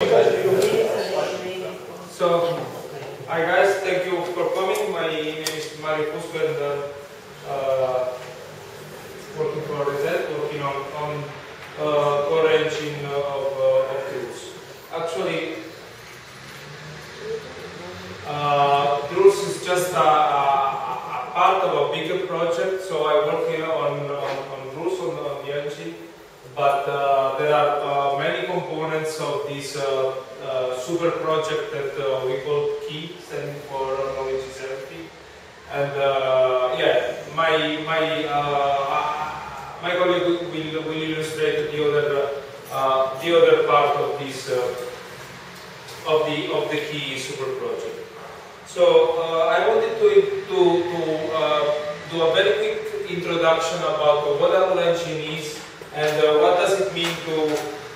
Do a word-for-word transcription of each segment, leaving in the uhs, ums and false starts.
So, hi guys, thank you for coming. My name is Mario Kuzber, uh, working for R Z, working on, on uh, core engine of, uh, of Drools. Actually, uh, Drools is just a, a, a part of a bigger project, so I work here on, on, on Drools, on, on the engine, but uh, there are uh, many components of this uh, Uh, super project that uh, we call Key, standing for Knowledge Safety, and uh, yeah, my my uh, my colleague will will illustrate the other uh, the other part of this uh, of the of the Key super project. So uh, I wanted to to to uh, do a very quick introduction about what Angular Engine is and uh, what does it mean to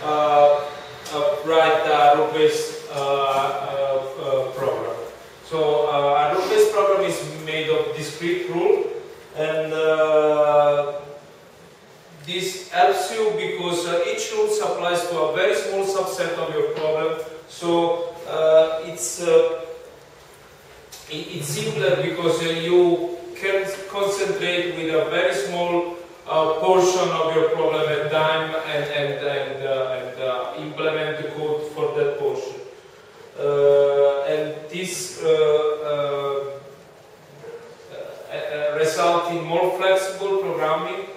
uh, Uh, write a rule-based uh, uh, uh, program. So uh, a rule-based program is made of discrete rules, and uh, this helps you because uh, each rule applies to a very small subset of your problem. So uh, it's uh, it, it's simpler because uh, you can concentrate with a very small Uh, portion of your problem at time and and and, uh, and uh, implement the code for that portion. Uh, and this uh, uh, uh, results in more flexible programming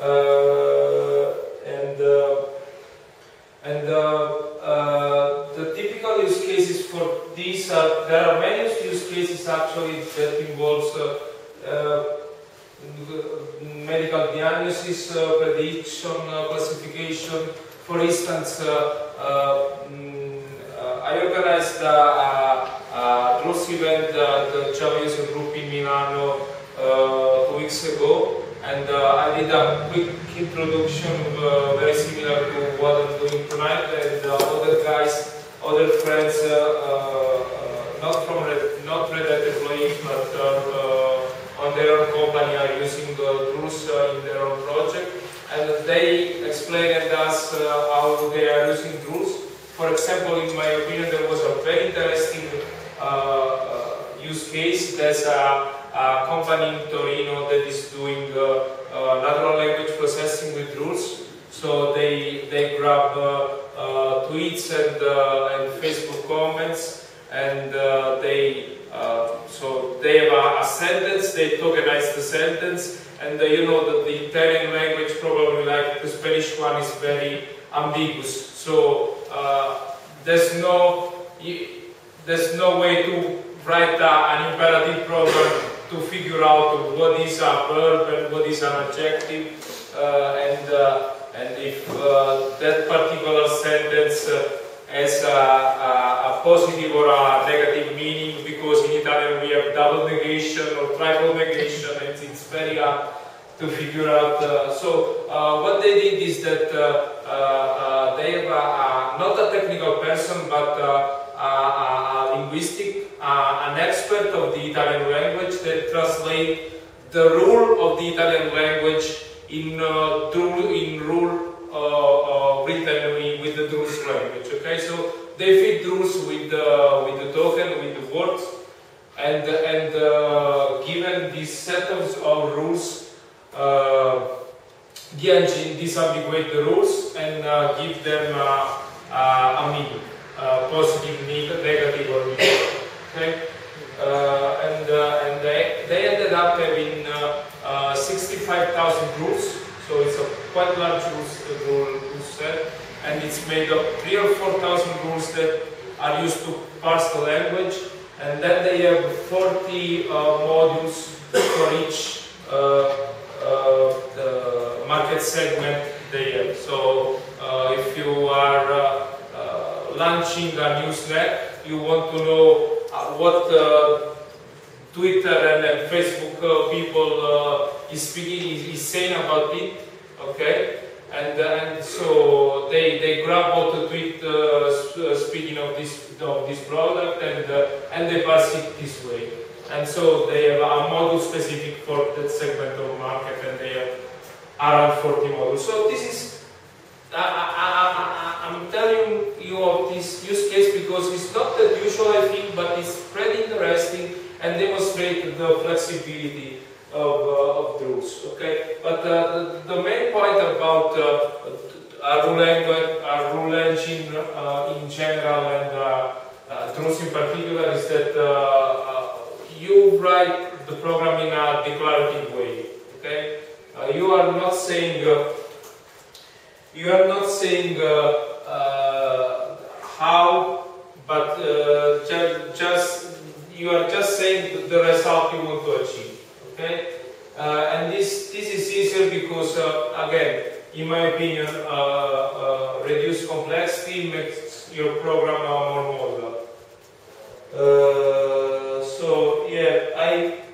uh, and uh, and uh, uh, the typical use cases for these are there are many use cases actually that involves. Uh, uh, medical diagnosis, uh, prediction, uh, classification. For instance, uh, uh, mm, uh, I organized a Drools event at the Java User Group in Milano uh, two weeks ago, and uh, I did a quick introduction, uh, very similar to what I'm doing tonight, and uh, other guys, other friends, uh, uh, not from Red, not Red Hat employees, but uh, on their own company are using the Drools uh, in their own project, and they explained us uh, how they are using Drools. For example, in my opinion, there was a very interesting uh, uh, use case. There's a, a company in Torino that is doing uh, uh, natural language processing with Drools. So they they grab uh, uh, tweets and uh, and Facebook comments, and uh, they. Uh, so they have a, a sentence, they tokenize the sentence, and uh, you know that the Italian language, probably like the Spanish one, is very ambiguous. So uh, there's no there's no way to write a, an imperative program to figure out what is a verb and what is an adjective, uh, and uh, and if uh, that particular sentence uh, has a, a, a positive or a negative meaning. Because in Italian we have double negation or triple negation, and it's very hard to figure out. Uh, so uh, what they did is that uh, uh, they have a, a, not a technical person, but uh, a, a linguistic, uh, an expert of the Italian language that translates the rule of the Italian language in uh, Drool, in rule uh, uh, written with the Drools language. Okay, so. They feed Drools with uh, with the token, with the words, and and uh, given these set of rules, uh, the engine disambiguates the rules and uh, give them uh, uh, a meaning, uh, positive, negative, or neutral. Okay, uh, and uh, and they they ended up having uh, uh, sixty-five thousand rules, so it's a quite large rules rule set. And it's made of three or four thousand rules that are used to parse the language, and then they have forty uh, modules for each uh, uh, market segment they have. So uh, if you are uh, uh, launching a new snack, you want to know what uh, Twitter and, and Facebook uh, people uh, is speaking is, is saying about it. Okay. And, and so they they grab all the tweet uh, speaking of this of this product, and uh, and they pass it this way. And so they have a module specific for that segment of market, and they have around forty modules. So this is a, a, a, I'm telling you of this use case because it's not that usual, I think, but it's pretty interesting and demonstrates the flexibility of, uh, of the rules. Okay, but uh, the, the main point about uh, our rule engine, our rule engine uh, in general and uh, uh, rules in particular is that uh, uh, you write the program in a declarative way. Okay, uh, you are not saying. Uh, You are not saying uh, uh, how, but uh, ju just you are just saying the result you want to achieve. Okay, uh, and this this is easier because uh, again, in my opinion, uh, uh, reduced complexity makes your program more modular. Uh, so yeah, I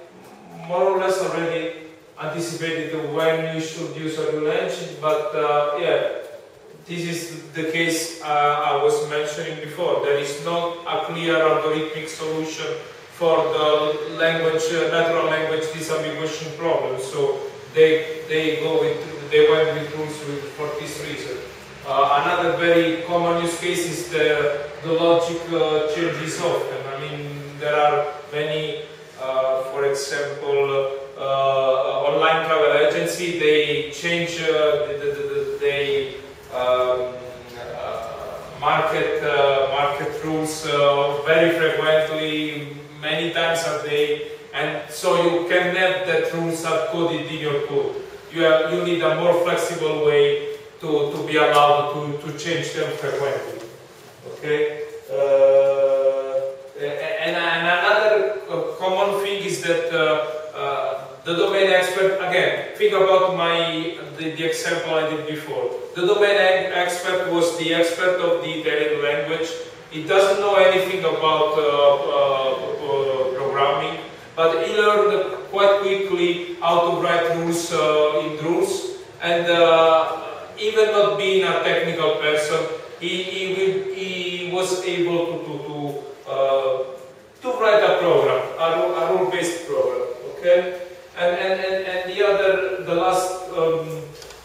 more or less already anticipated when you should use a rule engine, but uh, yeah, this is the case uh, I was mentioning before. There is not a clear algorithmic solution for the language, uh, natural language disambiguation problem. So they they go with they went with rules with, for this reason. Uh, another very common use case is the the logic uh, changes often. I mean, there are many, uh, for example. Uh, online travel agency, they change, uh, they um, uh, market uh, market rules uh, very frequently, many times a day, and so you can have that rules are coded in your code. You have, you need a more flexible way to, to be allowed to, to change them frequently. Okay. Uh, and, and another common thing is that. Uh, Uh, the domain expert, again, think about my the, the example I did before. The domain expert was the expert of the Italian language. He doesn't know anything about uh, uh, uh, programming, but he learned quite quickly how to write rules uh, in rules. And uh, even not being a technical person, he, he, will, he was able to to to, uh, to write a program, a rule-based program. Okay, and, and, and, and the other, the last um,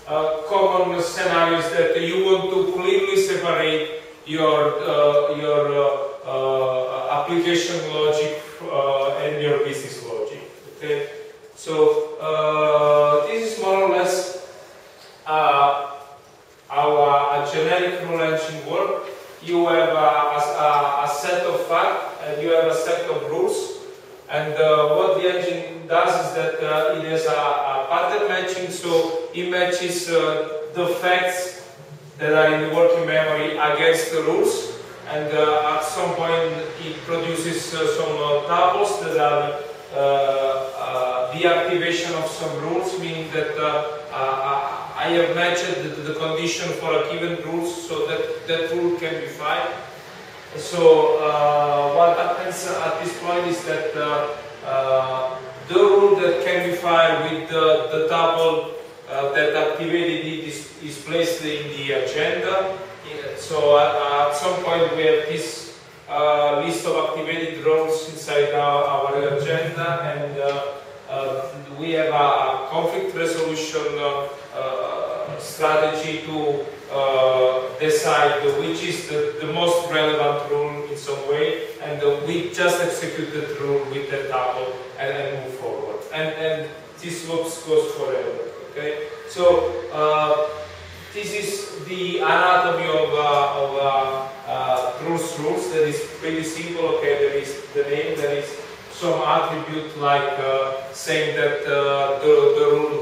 uh, common scenario is that you want to clearly separate your uh, your uh, uh, application logic uh, and your business logic. Okay, so uh, this is more or less uh, our a generic rule engine work. You have a, a, a set of facts and you have a set of rules. And uh, what the engine does is that uh, it has a, a pattern matching, so it matches uh, the facts that are in the working memory against the rules. And uh, at some point it produces uh, some uh, tables that are uh, uh, deactivation of some rules, meaning that uh, uh, I have matched the, the condition for a given rule so that that rule can be fired. So uh, what happens at this point is that uh, uh, the rule that can be fired with the, the table uh, that activated it is, is placed in the agenda. So at, at some point we have this uh, list of activated roles inside our, our agenda, and uh, uh, we have a conflict resolution uh, uh, strategy to Uh, decide which is the, the most relevant rule in some way, and uh, we just execute that rule with the table and then move forward. And, and this loops goes forever. Okay, so uh, this is the anatomy of, uh, of uh, uh, rules rules. That is pretty simple. Okay, there is the name, there is some attribute like uh, saying that uh, the, the rule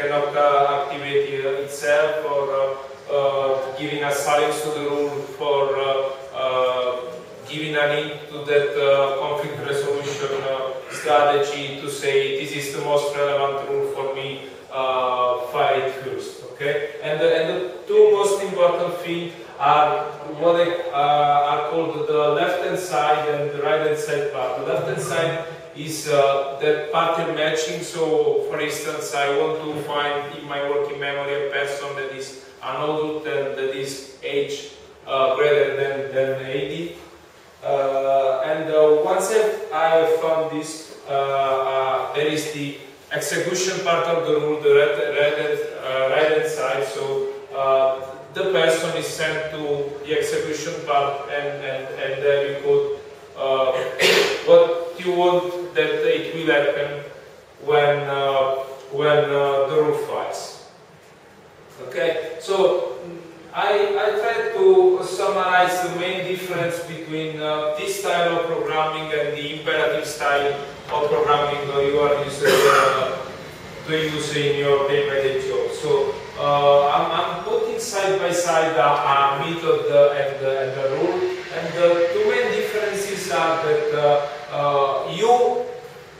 cannot uh, activate uh, itself, or uh, uh, giving a silence to the rule, for uh, uh, giving an hint to that uh, conflict resolution uh, strategy to say this is the most relevant rule for me, uh, fire it first. Okay? And, the, and the two most important things are what they, uh, are called the left hand side and the right hand side part. The left hand side is uh, that pattern matching. So for instance, I want to find in my working memory a person that is an adult and that is age uh, greater than, than eighty. Uh, and uh, once I have found this, uh, uh, there is the execution part of the rule, the right hand uh, right side. So uh, the lesson is sent to the execution part, and, and, and there you could uh, what you want that it will happen when uh, when uh, the rule flies. Okay, so I, I tried to summarize the main difference between uh, this style of programming and the imperative style of programming uh, you are using uh, to use in your day-by-day job. So uh, I'm, I'm putting side by side a uh, method uh, and, uh, and the rule, and the two main differences are that uh, uh, you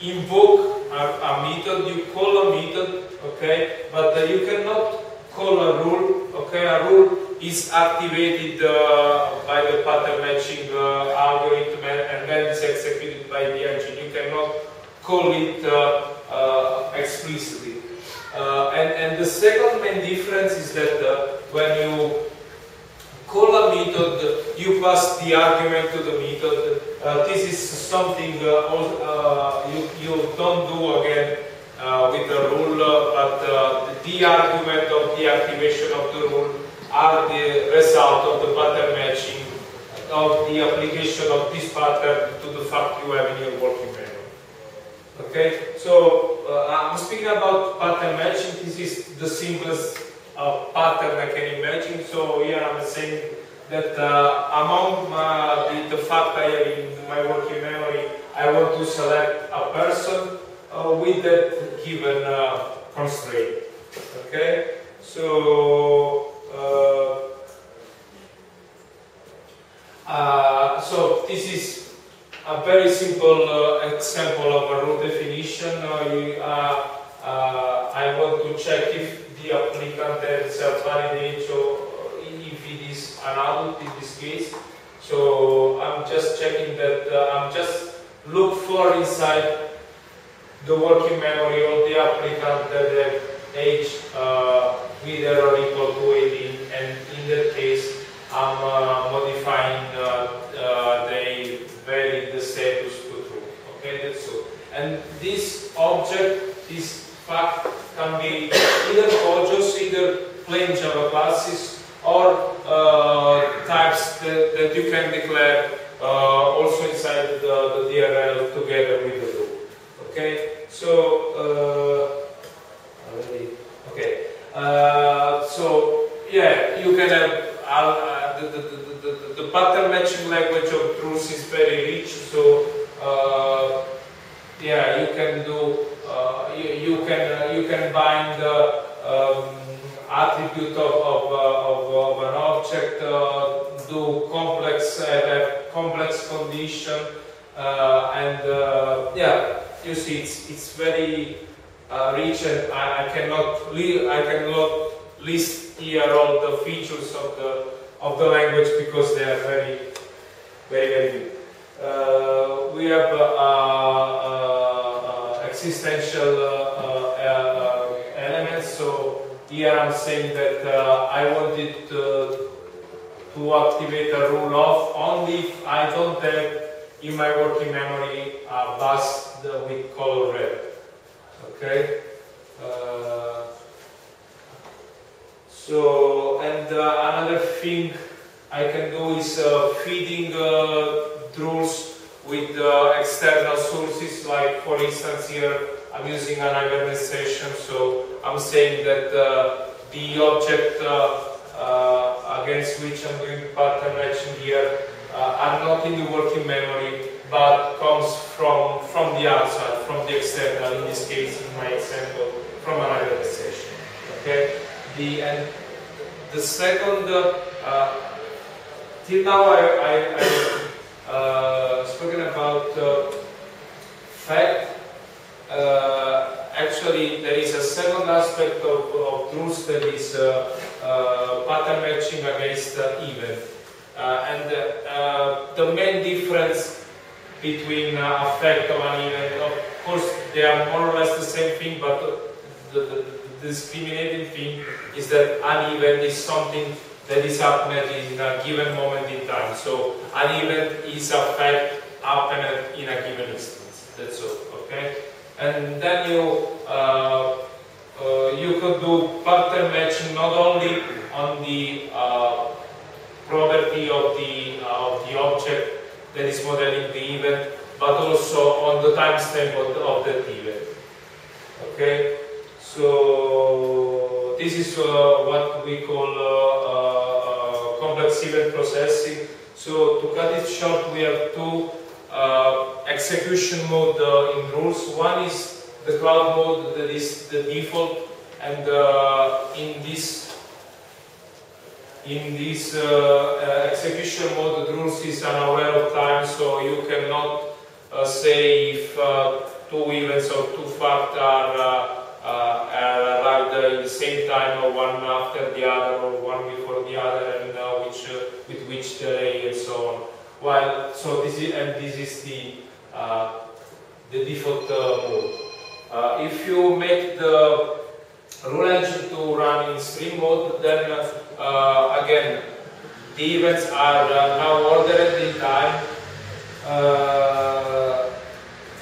invoke a, a method, you call a method, okay, but uh, you cannot call a rule. Okay, a rule is activated uh, by the pattern matching uh, algorithm and then is executed by the engine. You cannot call it uh, uh, explicitly. Uh, and, and the second main difference is that uh, when you call a method, you pass the argument to the method. Uh, this is something uh, uh, you, you don't do again Uh, with the rule, uh, but uh, the argument of the activation of the rule are the result of the pattern matching of the application of this pattern to the fact you have in your working memory. Okay, so uh, I'm speaking about pattern matching. This is the simplest uh, pattern I can imagine. So here I'm saying that uh, among uh, the, the fact I have in my working memory, I want to select a person Uh, with that given uh, constraint. Okay, so uh, uh, so this is a very simple uh, example of a rule definition. Uh, you, uh, uh, I want to check if the applicant has a valid age or if it is an adult in this case. So I'm just checking that uh, I'm just look for inside the working memory of the applicant that the age uh, either or equal to eighteen, and in that case I'm uh, modifying uh, uh, the valid the status to true. Okay, that's all. And this object, this fact, can be either objects, either plain Java classes, or uh, types that, that you can declare uh, also inside the, the D R L together with the group. Okay, so uh, okay, uh, so yeah, you can have uh, the, the, the, the, the pattern matching language of Drools is very rich. So uh, yeah, you can do uh, you, you can uh, you can bind the um, attribute of of, uh, of of an object, uh, do complex uh, complex condition, uh, and uh, yeah. You see, it's it's very uh, rich, and I, I cannot I cannot list here all the features of the of the language because they are very very very good. Uh, we have uh, uh, uh, existential uh, uh, elements. So here I'm saying that uh, I wanted uh, to activate a rule of only if I don't have in my working memory a bus with color red. Okay, uh, so and uh, another thing I can do is uh, feeding uh, Drools with uh, external sources, like for instance here I'm using an hibernate session, so I'm saying that uh, the object uh, uh, against which I'm doing pattern matching here uh, are not in the working memory, but comes from, from the outside, from the external, in this case, in my example, from an organization. Okay? The, and the second, uh, till now I, I, I uh, spoken about uh, fact. Uh, actually, there is a second aspect of, of Drools that is uh, uh, pattern matching against uh, event. Uh, and uh, the main difference between uh, effect of an event, of course they are more or less the same thing, but the, the, the discriminating thing is that an event is something that is happened in a given moment in time. So an event is a fact happened in a given instance. That's all. Okay. And then you uh, uh, you could do pattern matching not only on the uh, availability of the, uh, of the object that is modeling the event, but also on the timestamp of, of that event. Okay, so this is uh, what we call uh, uh, complex event processing. So to cut it short, we have two uh, execution mode uh, in Drools. One is the cloud mode that is the default, and uh, in this In this uh, uh, execution mode, Drools is unaware of time, so you cannot uh, say if uh, two events or two facts are, uh, uh, are arrived in the same time, or one after the other, or one before the other, and uh, which uh, with which delay and so on. While so this is and this is the uh, the default uh, mode. Uh, if you make the rule engine to run in stream mode, then uh, Uh, again, the events are uh, now ordered in time, uh,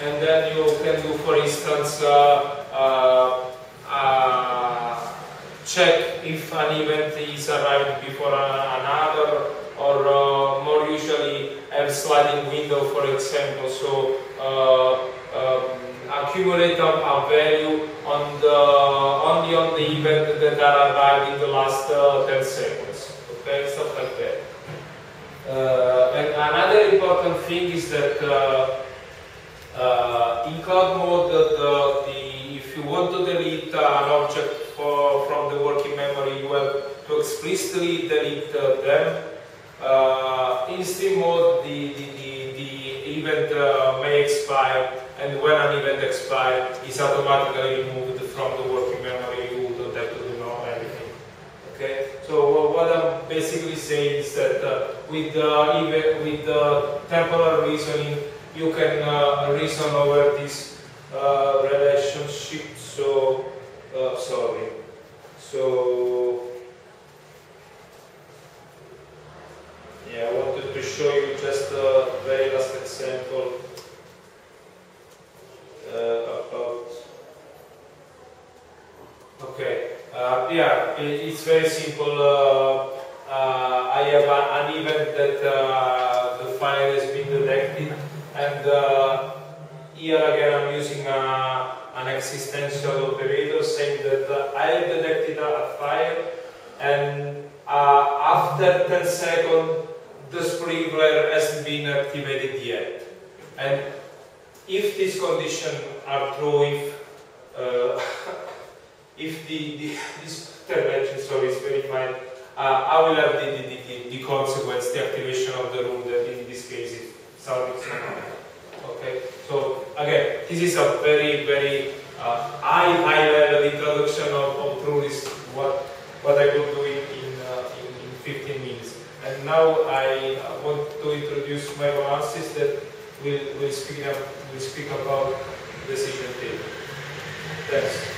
and then you can do, for instance, uh, uh, uh, check if an event is arriving before another, or uh, more usually have sliding window, for example. So uh, um, accumulate a value on the only on the event that are arrived in the last uh, ten seconds, okay, stuff like that. Uh, and another important thing is that uh, uh, in cloud mode, the, the, the, if you want to delete an object for, from the working memory, you have to explicitly delete uh, them. Uh, in stream mode, the, the, the, the event uh, may expire, and when an event expires, it's automatically removed from the working memory. You don't have to do know everything. Okay. So what I'm basically saying is that uh, with the event, with the temporal reasoning, you can uh, reason over this uh, relationship. So uh, sorry. So yeah, I wanted to show you just the very last example. Uh, about okay, uh, yeah, it, it's very simple. Uh, uh, I have a, an event that uh, the file has been detected, and uh, here again I'm using a, an existential operator saying that uh, I have detected a file, and uh, after ten seconds the sprinkler hasn't been activated yet. And if these conditions are true, if, uh, if the, the, this intervention, sorry, is verified, uh, I will have the, the, the, the consequence, the activation of the rule that in this case is something similar. Okay, so again, this is a very, very uh, high, high level introduction of, of rules, what, what I could do in, in, uh, in, in fifteen minutes. And now I want to introduce my analysis that We'll, we'll, speak up, we'll speak about decision table. Thanks.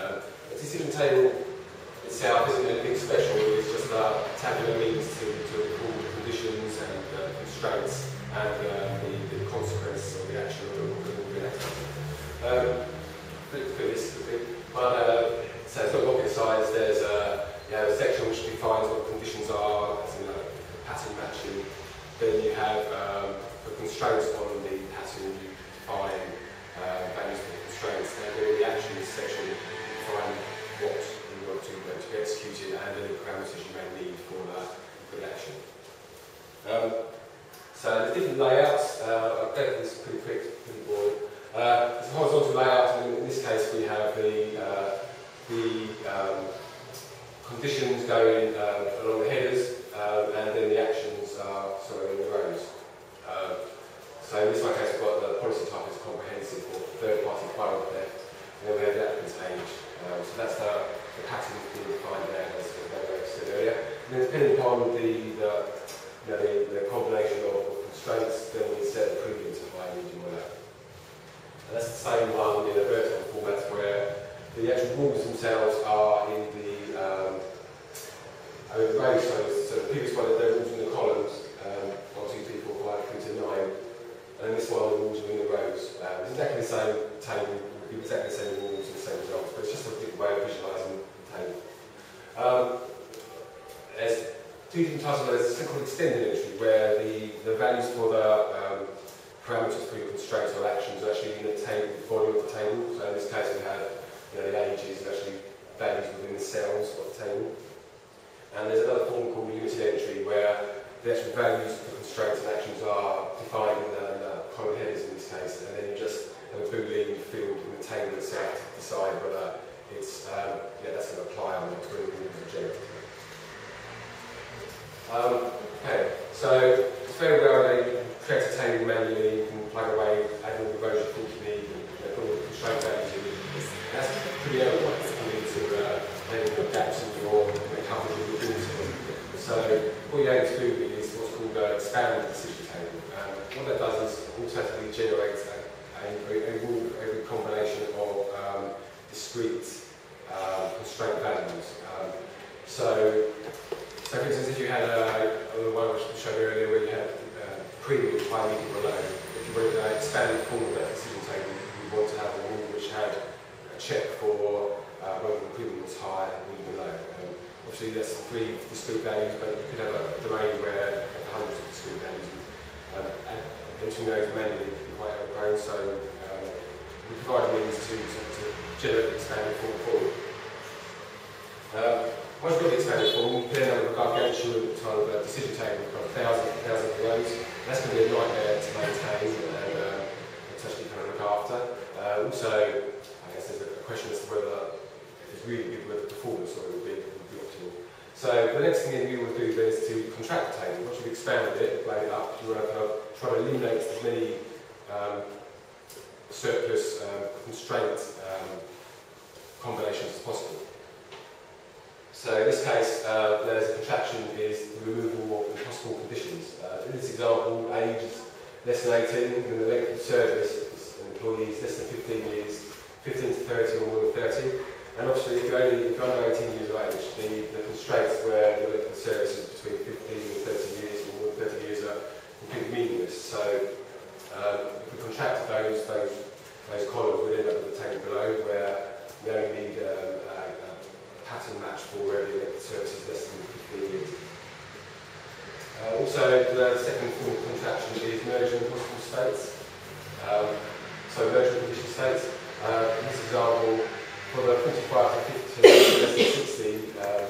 Uh, a decision table itself isn't anything special, it's just a tabular means to, to recall the conditions and uh, constraints and uh, the, the consequence or the action that will be enacted. For this, but uh, so it's not rocket science. There's a, you know, a section which defines what conditions are, as in like pattern matching. Then you have um, the constraints on the pattern. You define uh, values for the constraints. And then in the actions section, you define what you want to, uh, to be executed and the parameters you may need for that for the action. Um, so there's different layouts. Uh, I've done this pretty quick, pretty boring. Uh, it's a horizontal layout, and in this case we have the, uh, the um, conditions going uh, along the headers, um, and then the actions are sort of in the rows. Um, so in this one case we've got the policy type is comprehensive or third-party file theft, and then we have the applicant's age. Um, so that's the, the pattern being defined there, as I said earlier. And then depending upon the, the, you know, the, the combination of constraints, then we set the preview to high, medium, or low. That's the same one in a vertical format where the actual rules themselves are in the um, I mean, range. So, so the previous one, the rules in the columns, um, one, two, three, four, five, three to nine. And this one, the rules are in the rows. Um, it's exactly the same table, exactly the same rules and the same results, but it's just a different way of visualising the table. Um, there's two different types of those. There's something called extended entry, where the, the values for the um, parameters for your constraints or actions are actually in the table, the volume of the table. So in this case, we had you know, the ages actually values within the cells of the table. And there's another form called unity entry, where the actual values for constraints and actions are defined in the, the column headers in this case, and then you just have a boolean field in the table itself to decide whether it's um, yeah that's going to apply on the twin object. Um, okay, so it's very well. Create a table manually, you can plug away, add all the rows you think you need, and put all the constraint values in. That's pretty elegant to uh, make the gaps in your coverage of your tools. So, all you aim to do is what's called an expanded decision table. And what that does is automatically generates every, every combination of um, discrete uh, constraint values. Um, so, so, for instance, if you had a, a one I showed you earlier where you had premium, high, medium, or low. If you were to expand the form of that decision table, you want to have a rule which had a check for uh, whether the premium was high, medium, or low. Um, obviously, there's three discrete values, but you could have a domain where hundreds of discrete values. Um, and entering those manually can be quite overgrown, so um, we provide means to, to, to generate the expanded form forward. Um, once we've got the expanded form, we then have a gargantuan type of uh, decision table. We've got thousands and thousands of rows. That's going to be a nightmare to maintain and uh, to actually kind of look after. Uh, also, I guess there's a question as to whether if it's really good with the performance or it would be, be optimal. So the next thing that you want to do then is to contract the table. Once you've expanded it, laid it up, you want to kind of try to eliminate as many um, surplus uh, constraint um, combinations as possible. So in this case, uh, there's a contraction is the removal of impossible conditions. Uh, in this example, age is less than eighteen, and the length of service an employee is less than fifteen years, fifteen to thirty or more than thirty. And obviously, if you're, only, if you're under eighteen years of age, the, the constraints where the length of service is between fifteen and thirty years or more than thirty years are completely meaningless. So um, if we contract those, those, those columns, we end up with the table below where we only need um, pattern match for where the elected service is less than fifteen years. Uh, also, the second form of contraction is merging impossible states. Um, so, merging condition states. Uh, in this example, for the forty-five to fifty less than sixty um,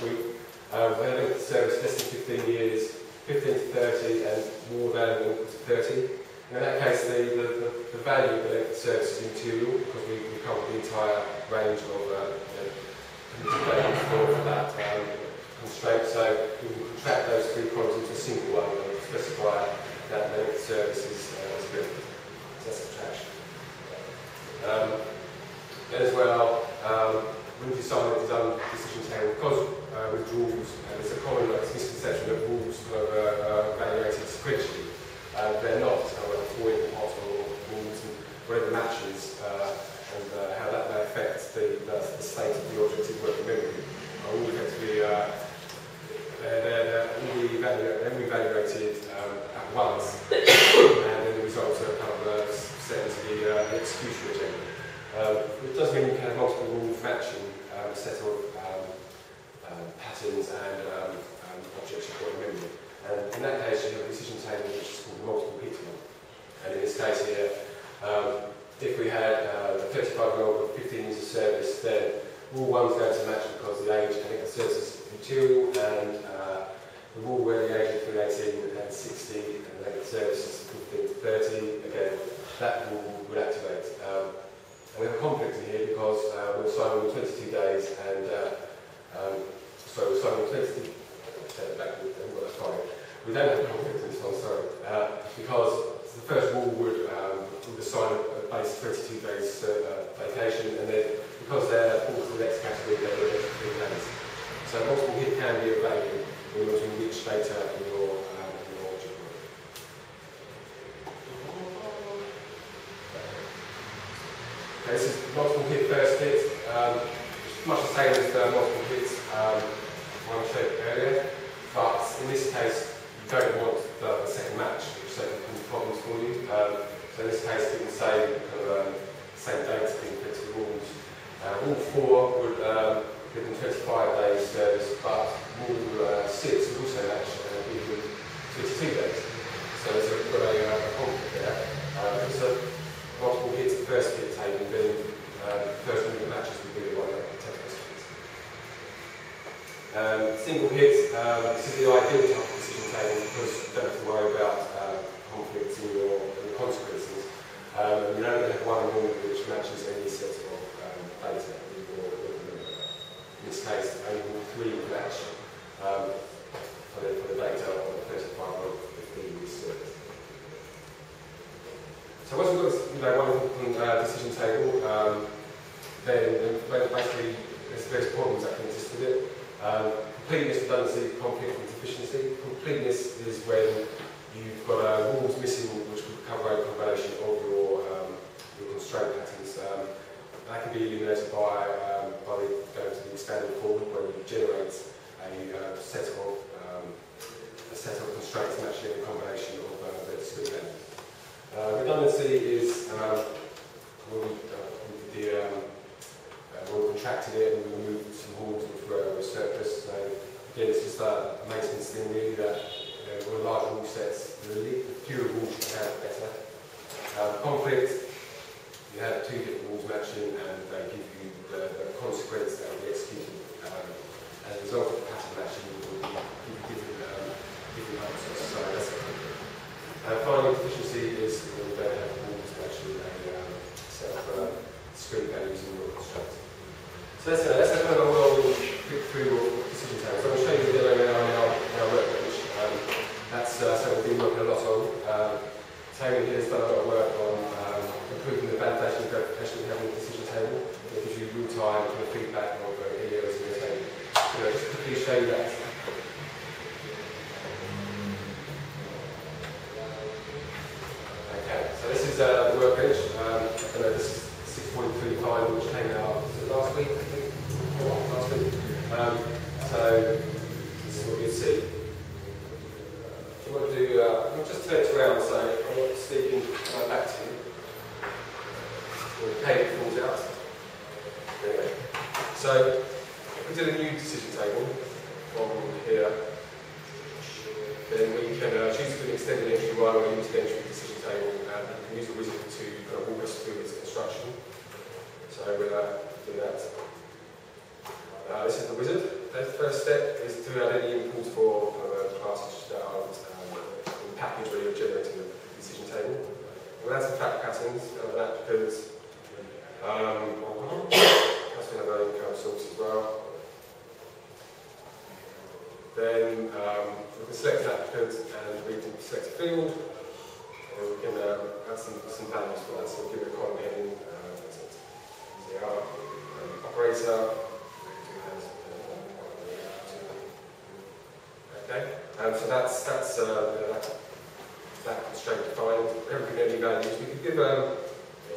group, uh, where the elected service less than fifteen years, fifteen to thirty, and more than equal to thirty. In that case, the, the, the value of the elected service is immaterial because we, we cover the entire range of uh, for that um, constraint, so we can contract those three columns into a single one and specify that length services uh, as good. So that's contraction. Um, then as well, um, we've decided to done decision table because uh, with rules, and it's a common like, misconception that rules are uh, evaluated sequentially. Uh, they're not, however, four in the pot or rules and whatever matches uh, and uh, how that may affect the, the functions and um, um, objects stored in memory. And in that case, you have a decision table which is called multiple picking. And in this case here, um, if we had uh, a thirty-five-year-old with fifteen years of service, then rule one's going to match because the age, I think the service is material, and uh, the rule where the age is between eighteen and sixty, and then the service is thirty, again, that rule would activate. Um, and we have a conflict in here because uh, we were signing twenty-two days, and uh, um, so we were signing twenty-two. Back with them, well, sorry. We don't have a conflict in this one, sorry, uh, because the first rule would, um, would assign a base twenty-two days uh, vacation, and then because they're falls to the next category, they're the next three days. So multiple here can be a value in order to enrich data in your um, in your object group. Okay, this is multiple hit first hit, um, much the same as the multiple hits um, one I showed earlier, but in this case you don't want the, the second match. So problems for you. Um, so in this case, we can say um, same dates being fixed to rules. Uh, rule four would um, give them twenty-five days service, but rule uh, six would also match and uh, give them twenty-two days. So there's a bit of a conflict there. Um, so multiple hits, the first hit taken being uh, the first rule that matches would be the one that can take questions. Um, single hits, um, this is the ideal type of decision table because you don't have to worry about um, conflicts in your in the consequences. Um, you don't have one rule which matches any set of um, data in your memory. In this case, only rule three would match um, for, the, for the data on the first part of the set. So once we've got this, you know, one uh, decision table, um, then, then basically there's various problems that can exist with it. Um, completeness, redundancy, conflict and deficiency. Completeness is when you've got uh, rules missing which would cover a combination of your, um, your constraint patterns. Um, that can be eliminated by um, by the, going to the expanded form where you generate a uh, set of um, a set of constraints matching a combination of uh, the discrete elements. Uh, redundancy is um, when we did the um, uh, we contracted it and we removed some rules which were surplus. So again, it's just a maintenance thing really that. Or large rule sets, really, the fewer rules you have, the better. Um, conflict, you have two different rules matching and they give you the, the consequence that will be executed um, as a result of pattern matching, will be different um, different answers. So that's a conflict. And finally, deficiency is when you don't have rules matching a um, set of uh, discrete values in your construct. So that's, uh, that's a kind of a well quick through of decision tables. So I'm going to show you the demo now in our, in our work. That's uh, something we've been working a lot on. Um, Taylor here has done a lot of work on um, improving the validation and verification we have in the decision table. It gives you real time kind of feedback on the areas in the table. You know, just quickly show you that. Okay, so this is uh, the workbench. Um, I don't know, this is six point three five, which came out last week, I think. Last week. Um, so this is what you see. I want to do, uh, I'll just turn it around so I want to speak in my back to you. When the paper falls out. Anyway. So, if we did a new decision table from here, then we can uh, choose an extended entry one or a limited entry decision table, and we can use the wizard to kind of walk us through its construction. So, we'll uh, do that. Uh, this is the wizard. The first step is to add any inputs for uh, classes that are um, in the package where you're generating the decision table. We'll add some fact patterns out of that because um, that's another kind of income source as well. Then um, we can select an applicant and we can select a field, and we can uh, add some, some values for that. So we'll give it a column heading, uh, so you are um, operator. Okay, um, so that's that's uh, that, that constraint defined. Everything only values. We could give um,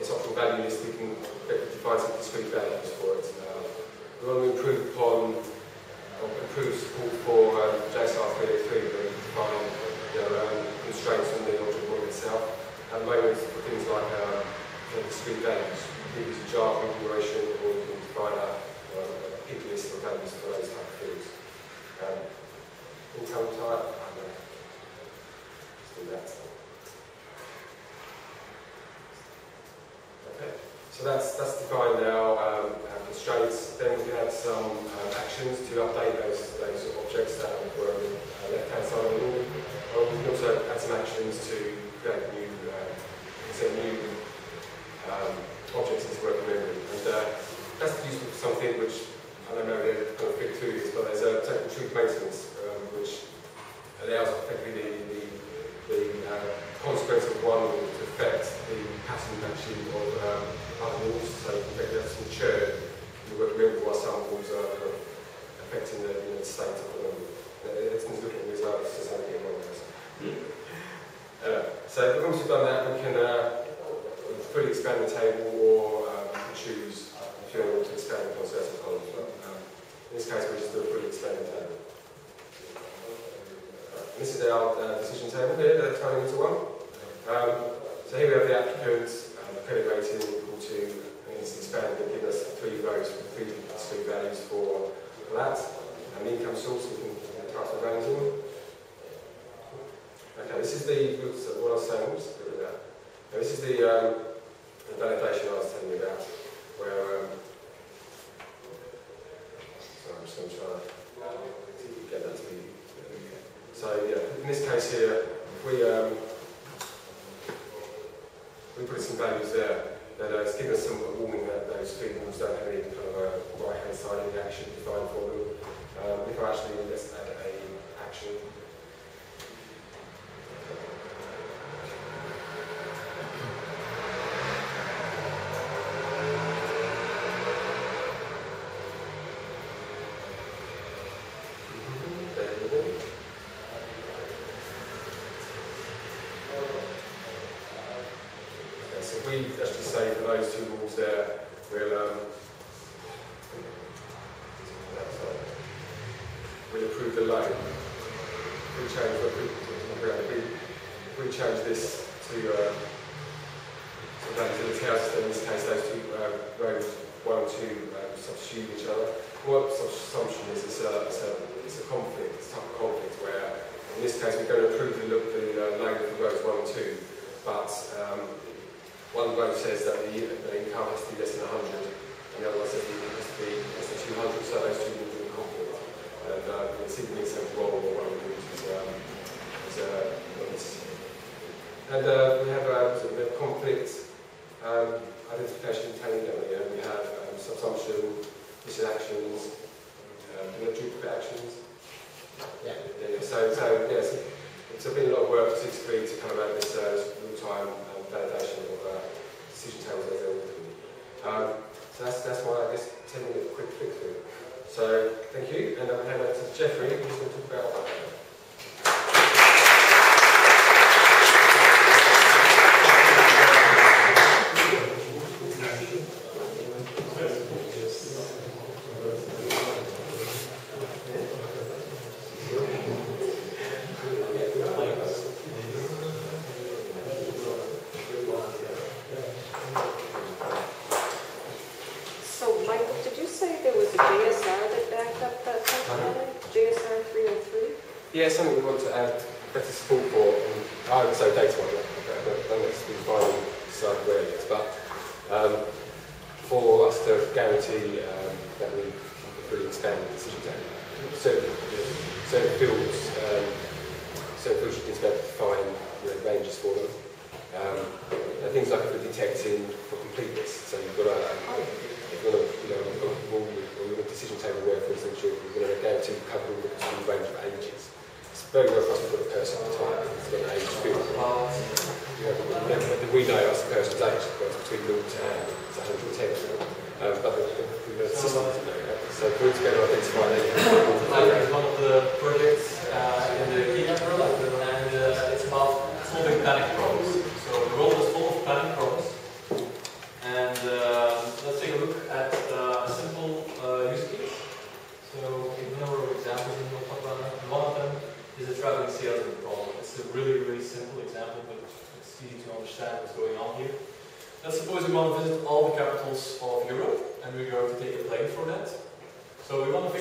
its optional value list. We can define some discrete values for it. Um, we want to improve upon or improve support for um, J S R three oh three, where you define you know, um, constraints on the object model itself. At the moment, for things like um, discrete values, you can use a jar configuration, or you can define a, a pick list of values for those type of things. um, until time, I know. Let's do that. Okay, so that's that's defined now. Um, constraints. Then we had some um, actions to update those those objects that were on the left hand side of the wall. Um, we also had some actions to create new um, new um, objects into working memory, and uh, that's useful for something which I don't know they're kind of fit to this, but there's a technical truth maintenance um, which allows effectively the, the, the uh, consequence of one rule to affect the pattern matching of um, other rules, so you can get some churn in the working memory while some rules are kind of affecting the, you know, the state of the memory. It's looking at results as only in one person. Uh, so once we've done that, we can uh, fully expand the table or um, choose if you want to expand the concept of columns. Um, in this case, we just do a fully expanded table. Uh, this is our uh, decision table here, the turning into one. Um, so here we have the applicants, um, the credit rating equal to, and it's expanded and given us three votes, three, three values for that. And the income source, we can type the values in. Okay, this is the, oops, what I was saying, we'll just get rid of that. Now, this is the, um, the validation I was telling you about, where, um, sorry, I'm just going to try to get that to be, so yeah, in this case here, if we, um, we put some values there, then uh, it's given us some warning that those three rules don't have any kind of uh, right-hand side of the action defined for them. Um, if I actually, let's add a action.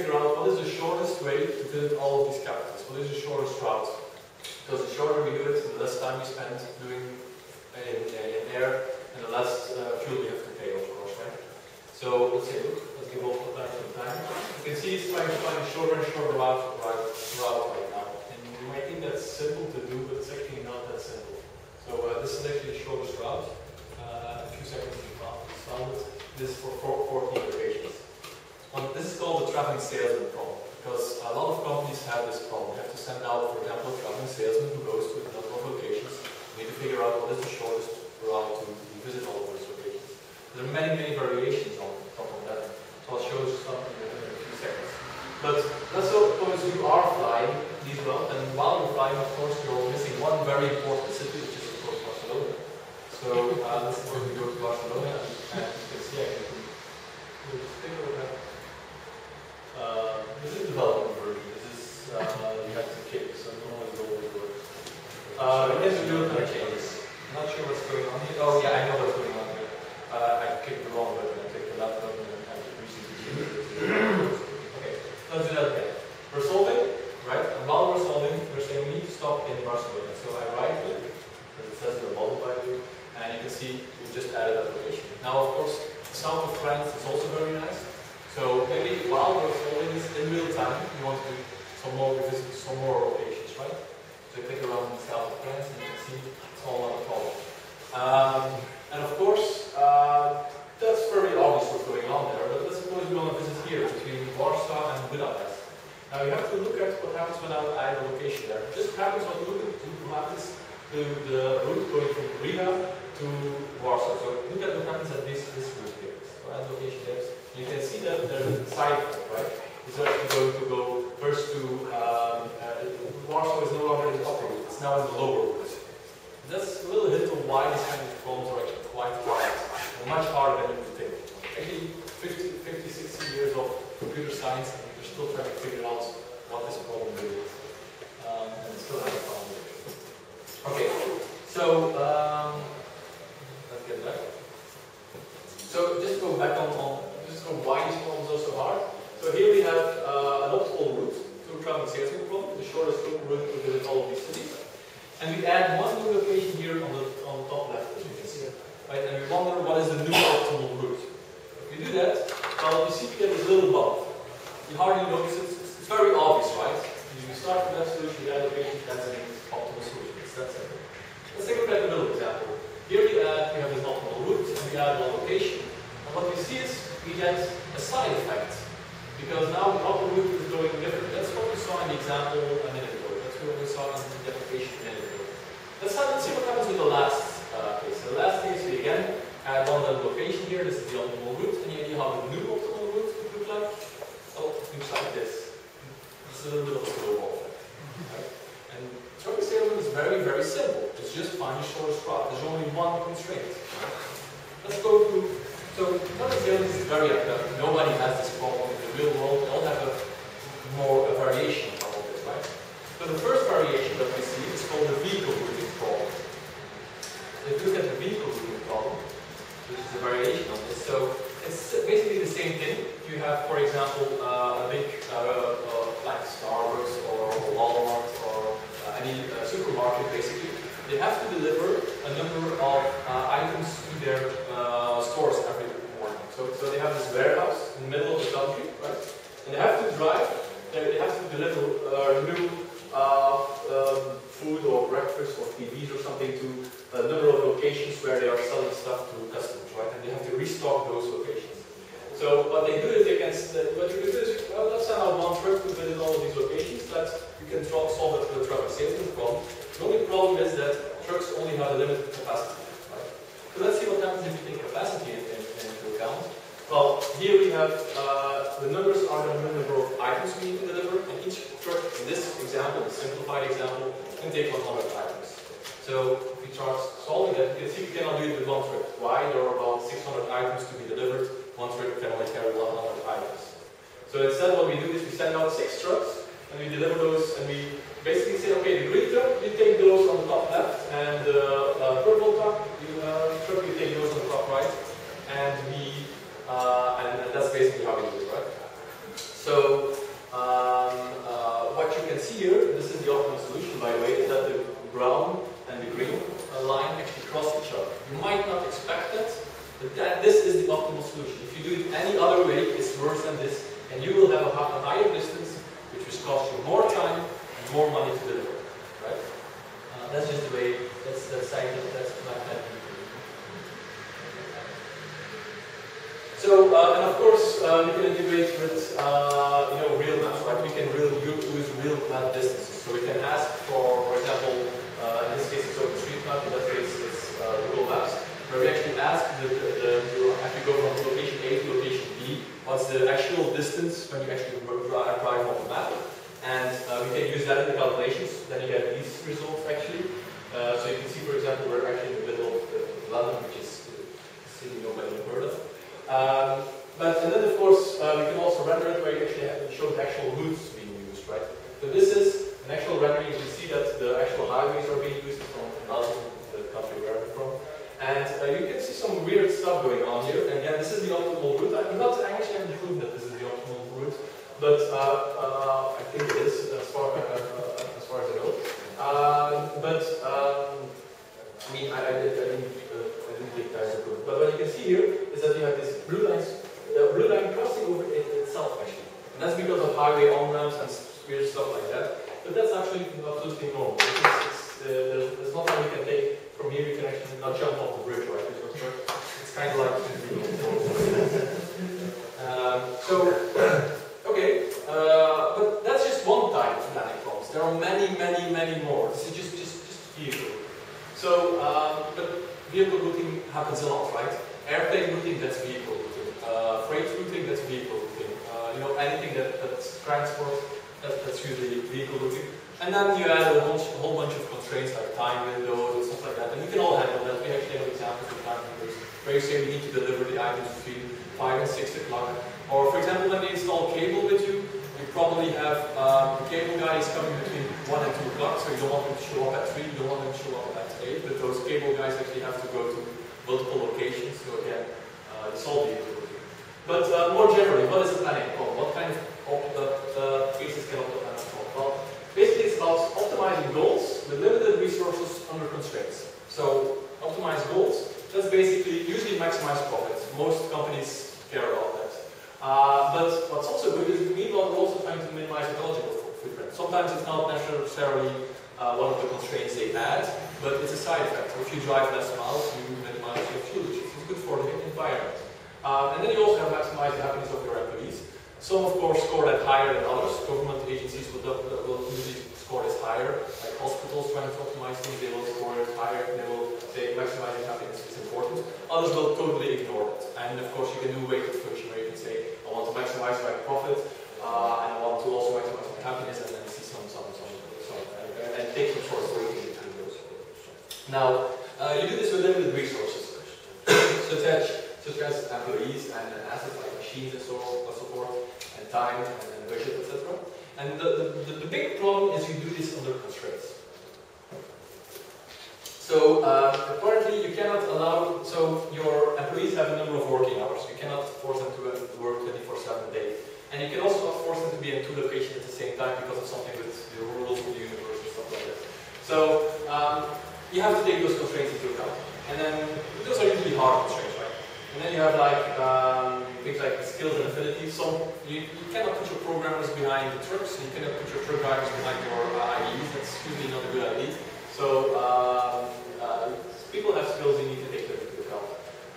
Figure out what is the shortest way to delete all of these characters? What is the shortest route? Because the shorter we do it, the less time we spend doing in, in there, and the less uh, fuel we have to pay, of course, right? So let's say, look, let's give all the time some time. You can see it's trying to find a shorter and shorter route, route, route right now. And you might think that's simple to do, but it's actually not that simple. So uh, this is actually the shortest route. Uh, a few seconds to solve it. This is for fourteen iterations. Well, this is called the traveling salesman problem, because a lot of companies have this problem. You have to send out, for example, a traveling salesman who goes to a number of locations. You need to figure out what is the shortest route to visit all of those locations. There are many, many variations on top of that. So I'll show you something in a few seconds. But let's suppose you are flying these routes, and while you're flying, of course, you're missing one very important city, which is, of course, Barcelona. So uh, let's suppose we go to Barcelona, and you can see I can do this thing over there. Uh, this is a development version. This is uh, you have to kick, so no one will go. Uh, yes, we do it on a case. I'm not sure what's going on here. Oh yeah, I know what's going on here. Uh, I kicked the wrong button. I kicked the left button and I recently okay, let's do that again. We're solving, right? And while we're solving, we're saying we need to stop in Barcelona. So I right click, because it says in the model by you, and you can see we just added that location. Now, of course, south of France is also very nice. So maybe while we're solving this in real time, you want to do some more, visit some more locations, right? So you click around the south of France and you can see it's all not a problem. Um, and of course, uh, that's very obvious what's going on there, but let's suppose we want to visit here between Warsaw and Budapest. Now you have to look at what happens when I have a location there. It just happens when you look at happens to the route going from Riga to Warsaw. So look at what happens at this, this route here. So at location there. You can see that there's a side, right? It's actually going to go first to um, uh, Warsaw is no longer in the upper route, it's now in the lower route. That's a little hint of why these kind of problems are actually quite hard, much harder than you would think. Actually, fifty, sixty years of computer science, and you're still trying to figure out what this problem really is. Um, and still have a problem with it. Okay, so um, let's get back. So just go back on. on Why these problems are so hard. So here we have uh, an optimal route to traveling salesman problem, the shortest route to visit all of these cities. And we add one new location here on the on the top left, as you can see. Right, and we wonder what is the new optimal route. If you do that, well, you see we get this little bump. You hardly notice it. It's, it's very obvious, right? You start with that solution, that location, that's an optimal solution. It's that simple. Let's take a look at a little example. Here we add, we have this optimal route, and we add one location. And what we see is we get a side effect, because now the upper route is going different. That's what we saw in the example a minute ago. That's what we saw in the application a minute ago. Let's, have, let's see what happens with the last uh, case. So the last case, we again add on the location here. This is the optimal route. Any idea how the new optimal route would look like? Oh, it looks like this. It's a little bit of a snowball effect. Right? And traveling salesman is very, very simple. It's just find the shortest route. There's only one constraint. Let's go to So, this is very active. Nobody has this problem in the real world. We all have a more a variation of all this, right? But the first variation that we see is called the vehicle routing problem. If you look at the vehicle routing problem, which is a variation of this, so it's basically the same thing. If you have, for example, uh, a big uh, uh, like Starbucks or Walmart or uh, any uh, supermarket, basically, they have to deliver a number of uh, items to their uh, stores every. So, so they have this warehouse in the middle of the country, right? And they have to drive, they have to deliver uh, new uh, um, food or breakfast or T Vs or something to a number of locations where they are selling stuff to customers, right? And they have to restock those locations. So what they do is they can, what you can do is, well, let's send out one trip to visit all of these locations. That's, you can solve it for the travel salesman problem. The only problem is that trucks only have a limited capacity, right? So let's see what happens if you take capacity in. Account. Well, here we have uh, the numbers are the number of items we need to deliver, and each truck in this example, the simplified example, can take one hundred items. So if we start solving that, you can see we cannot do it with one trip. Why? There are about six hundred items to be delivered. One trip can only carry one hundred items. So instead, what we do is we send out six trucks, and we deliver those, and we basically say, okay, the green truck, you take those on the top left, and the uh, uh, purple truck, you, uh, truck, you take those on the top right. And we, uh, and, and that's basically how we do it, right? So, uh, by the way, is that the brown and the green line actually cross each other. You might not expect it, but that, this is the optimal solution. If you do it any other way, it's worse than this, and you will have a higher distance, which will cost you more time and more money to deliver. Right? Uh, that's just the way. That's the scientific. That's my plan. So, uh, and of course, uh, we can integrate with, uh, you know, real maps, right? We can real, use real map distances. So we can ask for, for example, uh, in this case it's OpenStreetMap, in that case it's uh, Google Maps, where we actually ask, the, the, the, you have to go from location A to location B, what's the actual distance when you actually arrive on the map, and uh, we can use that in the calculations. Then you get these results, actually. Uh, so you can see, for example, we're actually in the middle of uh, London, which is a city nobody heard of. Um, but and then of course uh, we can also render it where you actually have to show the actual routes being used, right? So this is an actual rendering. You can see that the actual highways are being used from another country where I'm from, and uh, you can see some weird stuff going on here. And again, this is the optimal route. I'm not actually I'm proving that this is the optimal route, but uh, uh, I think it is as far uh, uh, as far as I know. Um, but um, I mean, I, I, I didn't. Uh, But what you can see here is that you have this blue line, the blue line crossing over it itself actually. And that's because of highway on-ramps and weird stuff like that. But that's actually absolutely normal. It's, it's, uh, there's, there's nothing you can take from here. You can actually not jump off the bridge, right? It's kind of like um, so okay, uh, but that's just one type of planning problems. There are many, many, many more. This is just just just vehicle. So um, but. Vehicle routing happens a lot, right? Airplane routing, that's vehicle routing. Uh, freight routing, that's vehicle routing. Uh, you know, anything that, that's transport, that, that's usually vehicle routing. And then you add a whole, a whole bunch of constraints like time windows and stuff like that. And we can all handle that. We actually have examples of time windows where you say we need to deliver the items between five and six o'clock. Or for example, when they install cable with you, you probably have um, the cable guy is coming between one and two o'clock, so you don't want them to show up at three. You don't want them to show up at eight. But those cable guys actually have to go to multiple locations. So again, uh, it's all vehicle routing. But uh, more generally, what is the planning problem? What kind of uh, cases can OptaPlanner solve? Well, basically, it's about optimizing goals with limited resources under constraints. So optimize goals. That's basically usually maximize profits. Most companies care about that. Uh, but what's also good is meanwhile we're also trying to minimize ecological footprint. Sometimes it's not necessarily uh, one of the constraints they add, but it's a side effect. If you drive less miles, you minimize your fuel usage. It's good for the environment. Um, and then you also have maximize the happiness of your employees. Some, of course, score that higher than others. Government agencies will, will usually score this higher. Like hospitals, trying to optimize things, they will score it higher. They will say maximizing happiness is important. Others will totally ignore it. And of course, you can do weighted function where you can say, I want to maximize my profit, uh, and I want to also maximize my happiness, and then see some, some, some, some and, and take some sort of weighting between those. Now, uh, you do this with limited resources, such as, such as employees and assets like machines and so forth, and time and budget, et cetera. And the, the, the big problem is you do this under constraints. So uh, apparently you cannot allow, so your employees have a number of working hours. You cannot force them to work twenty-four seven a day. And you can also not force them to be in two locations at the same time because of something with the rules of the universe and stuff like that. So um, you have to take those constraints into account. And then those are usually hard constraints, right? And then you have like um, things like skills and affinities. So you, you cannot put your programmers behind the trucks. You cannot put your truck drivers behind your uh, I Es. That's usually not a good idea. So um, uh, people have skills, you need to take them into account.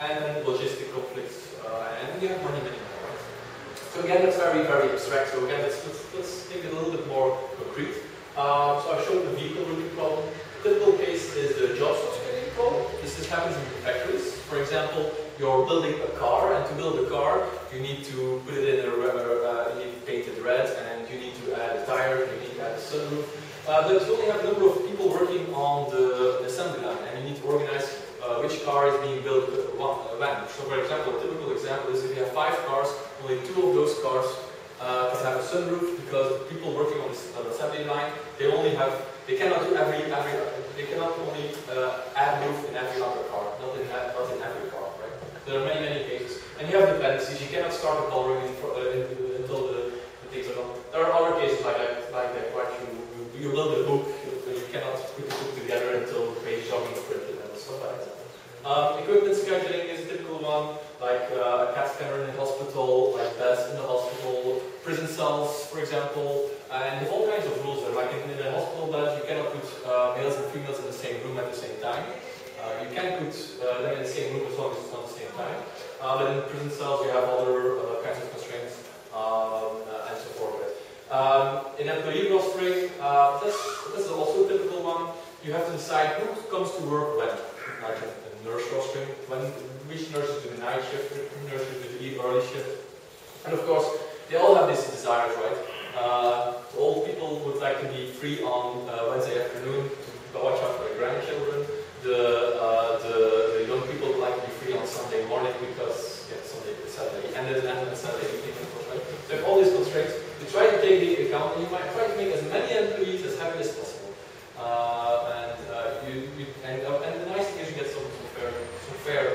And logistic conflicts, uh, and you have money, many more. Right? So again, that's very, very abstract. So again, let's, let's, let's make it a little bit more concrete. Um, so I showed the vehicle routing problem. The typical case is the job source problem. This is happens in factories. For example, you're building a car, and to build a car, you need to put it in a rubber, uh, you need to paint it red, and you need to add a tire, you need to add a sunroof. Uh, but you only have a number of people working on the assembly line, and you need to organize uh, which car is being built with one van. So, for example, a typical example is if you have five cars, only two of those cars uh, can have a sunroof because the people working on the assembly line they only have they cannot do every every they cannot only uh, add roof in every other car, not in not in every car, right? There are many many cases, and you have dependencies. You cannot start a ball ring until the, the things are done. There are other cases like that, like that quite few. You build a book, you example, and all kinds of rules there. Like in, in the hospital labs, you cannot put uh, males and females in the same room at the same time. Uh, you can put uh, them in the same room as long as it's not the same time. Uh, but in prison cells, you have other uh, kinds of constraints um, uh, and so forth. Um, in employee rostering, uh, this, this is also a typical one. You have to decide who comes to work when. Like in nurse rostering, when, which nurses do the night shift, which nurses do the early shift. And of course, they all have these desires, right? Uh, old people would like to be free on uh, Wednesday afternoon to watch out for their grandchildren. The, uh, the, the young people would like to be free on Sunday morning because, yeah, Sunday, Saturday, and then Saturday evening, right? They have all these constraints. You try to take into account, and you might try to make as many employees as happy as possible. Uh, and, uh, you, you, and, uh, and the nice thing is you get some fair, some fair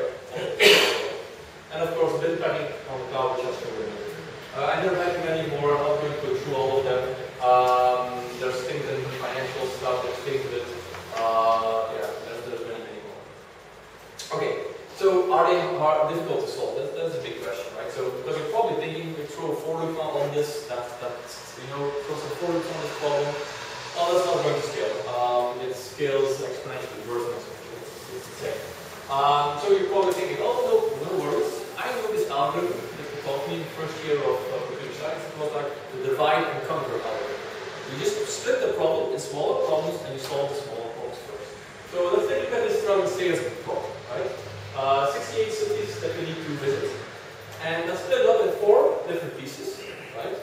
and of course, build planning on the cloud, which Uh, and there are many, many more. I'm not going to go through all of them. Um, there's things in financial stuff, there's things that, uh, yeah, there's, there's many, many more. Okay, so are they hard, difficult to solve? That, that's a big question, right? So, because you're probably thinking, we throw a for loop on this, that, that, you know, throw some for loops on this problem. Oh, that's not going to scale. Um, it scales exponentially, worse than exponentially. It's insane. Um, so you're probably thinking, oh, no, no worries. I know this algorithm. Taught me in the first year of computer science, it was like the divide and conquer algorithm. You just split the problem in smaller problems and you solve the smaller problems first. So let's take a look at this from a sales problem, right? Uh, sixty-eight cities that we need to visit. And that's split up in four different pieces, right?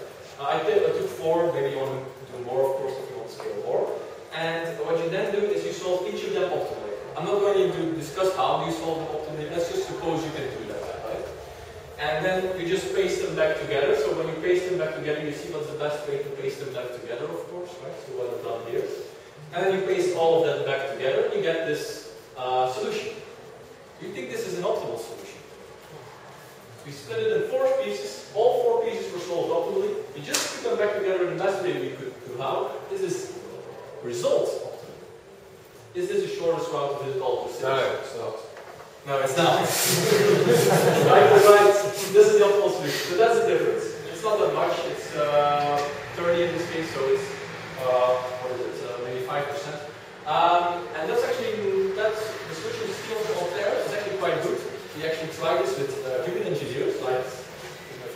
Uh, I, did, I took four, maybe you want to do more, of course, if you want to scale more. And what you then do is you solve each of them optimally. I'm not going to discuss how you solve them optimally, let's just suppose you can do that. And then you just paste them back together. So when you paste them back together, you see what's the best way to paste them back together, of course, right? So what I've done here. And then you paste all of that back together, and you get this uh, solution. You think this is an optimal solution. We split it in four pieces. All four pieces were solved optimally. You just put them back together in the best way we could do. How is this result optimal? Is this the shortest route to visit all the cities? No, it's not. No, it's not. Right, right. This is the optimal solution. So that's the difference. It's not that much. It's uh, thirty in this case, so it's uh, what is it? Uh, maybe five percent. Um, and that's actually that's the solution skills out there is actually quite good. We actually tried this with uh, human engineers, like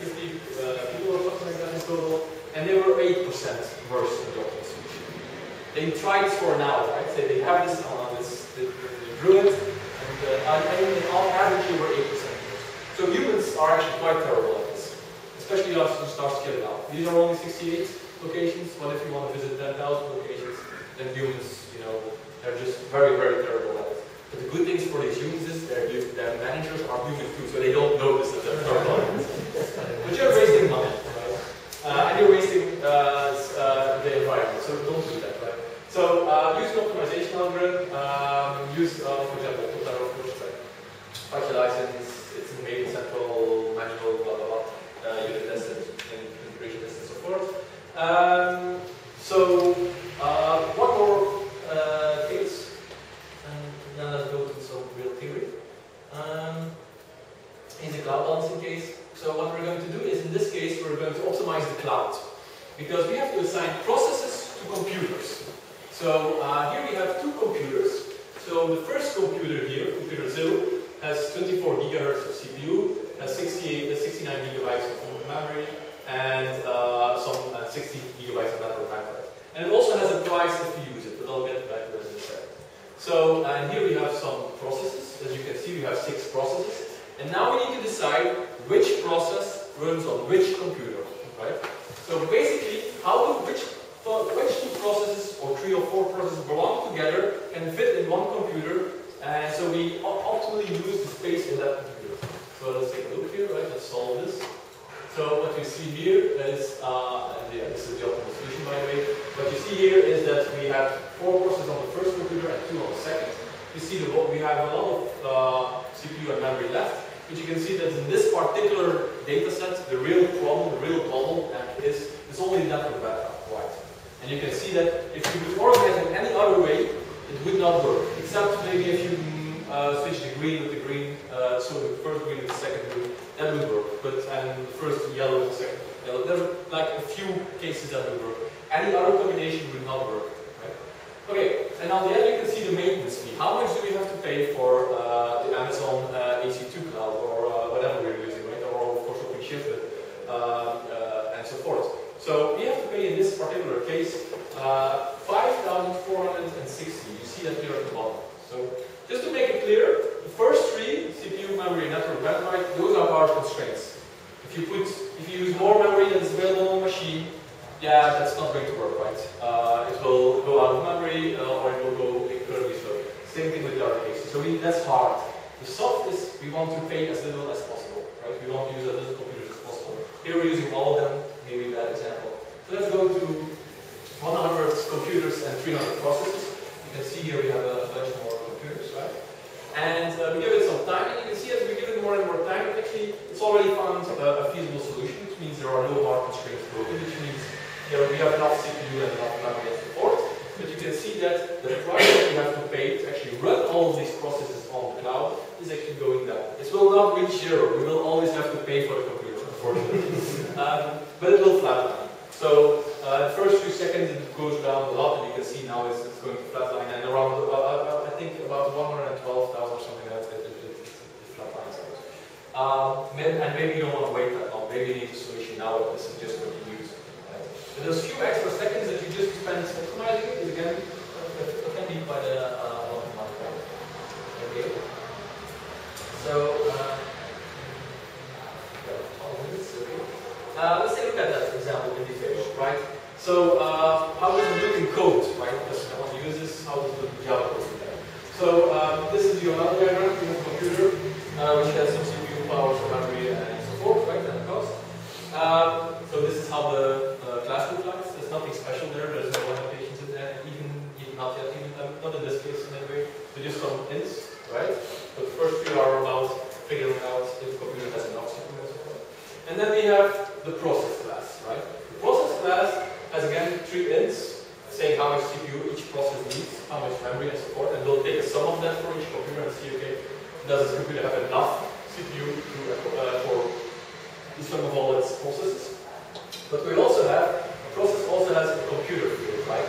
fifty uh, people or something like that in total, and they were eight percent worse than the optimal solution. They tried this for an hour, right? So they have this on this, they drew it. Uh, and on average, you were eight percent. So humans are actually quite terrible at this, especially as you start scaling out. These are only sixty-eight locations, but if you want to visit ten thousand locations, then humans, you know, they're just very, very terrible at it. But the good things for these humans is their, their managers are human too, so they don't notice that they're terrible at it. But you're wasting money, right? Uh, and you're wasting uh, uh, the environment, so don't do that, right? So uh, use an optimization algorithm, um, use, uh, for example, specialized in its main central manual, blah blah blah, uh, unit tests and integration tests and so forth. Um, so, uh, one more uh, case, and now let's go to some real theory. Um, in the cloud balancing case, so what we're going to do is in this case we're going to optimize the cloud because we have to assign processes to computers. So uh, here we have two computers. So the first computer here, computer zero, has twenty-four gigahertz of C P U, has sixty-eight, sixty-nine gigabytes of memory, and uh, some uh, sixty gigabytes of network bandwidth. And it also has a price if you use it, but I'll get back to this in a second. So, and here we have some processes. As you can see, we have six processes. And now we need to decide which process runs on which computer, right? So basically, how do which which two processes, or three or four processes, belong together and fit in one computer. And uh, so we optimally use the space in that computer. So let's take a look here, right? Let's solve this. So what you see here is, uh, and yeah, this is the optimal solution by the way. What you see here is that we have four processes on the first computer and two on the second. You see that we have a lot of uh, C P U and memory left, but you can see that in this particular data set, the real problem, the real problem is it's only network backup, right? And you can see that if you would organize it any other way, it would not work, except maybe if you uh, switch the green with the green, uh, so the first green with the second green, that would work. But and the first yellow with the second, You know, there are like a few cases that will work. Any other combination will not work. Right? Okay, and on the end you can see the maintenance fee. How much do we have to pay for uh, the Amazon uh, E C two cloud or uh, whatever we're using, right? Or for shopping shifted uh, uh, and so forth. So we have to pay in this particular case uh, five thousand four hundred sixty. You see that here at the bottom. So just to make it clear, the first three, C P U, memory, network, bandwidth, those are hard constraints. If you put, if you use more memory than is available on the machine, yeah, that's not going to work right. Uh, it will go out of memory uh, or it will go incredibly slow. Same thing with the other cases. So we, that's hard. The soft is we want to pay as little as possible, right? We want to use as little computers as possible. Here we're using all of them, maybe that example. So let's go to one hundred computers and three hundred processes. You can see here we have a bunch more computers, right? And uh, we give it some time, and you can see as we give it more and more time, actually, it's already found a, a feasible solution, which means there are no hard constraints broken, which means you know, we have enough C P U and enough memory and support. But you can see that the price that we have to pay to actually run all of these processes on the cloud is actually going down. It will not reach zero. We will always have to pay for the computer, unfortunately. um, but it will flatline. So uh, first few seconds it goes down a lot, and you can see now it's, it's going to flatline, and around uh, I think about one hundred twelve thousand or something like that. It, it, it, it flatlines out. Um, and maybe you don't want to wait that long. Maybe you need a solution now. This is just what you use. But those few extra seconds that you just spend optimizing it is again it can be quite a lot of money. Okay. So uh, uh, let's take a look at that, for example, in detail, right? So uh, how does it look in code, right? Because I want to use this. How does it look in Java code? So um, this is your another diagram, your computer, uh, which has some C P U power, some memory, and so forth, right? And cost. Um, so this is how the uh, class looks like. There's nothing special there. There's no annotations in there, even, even not yet, even not in this case in any way. So just some hints, right? So the first few are about figuring out if the computer has enough C P U and so forth. And then we have the process class, right? The process class has again three hints saying how much C P U each process needs, how much memory and support, and we'll take a sum of that for each computer and see, okay, does this computer have enough C P U to, uh, for the sum of all its processes? But we also have, a process also has a computer field, right?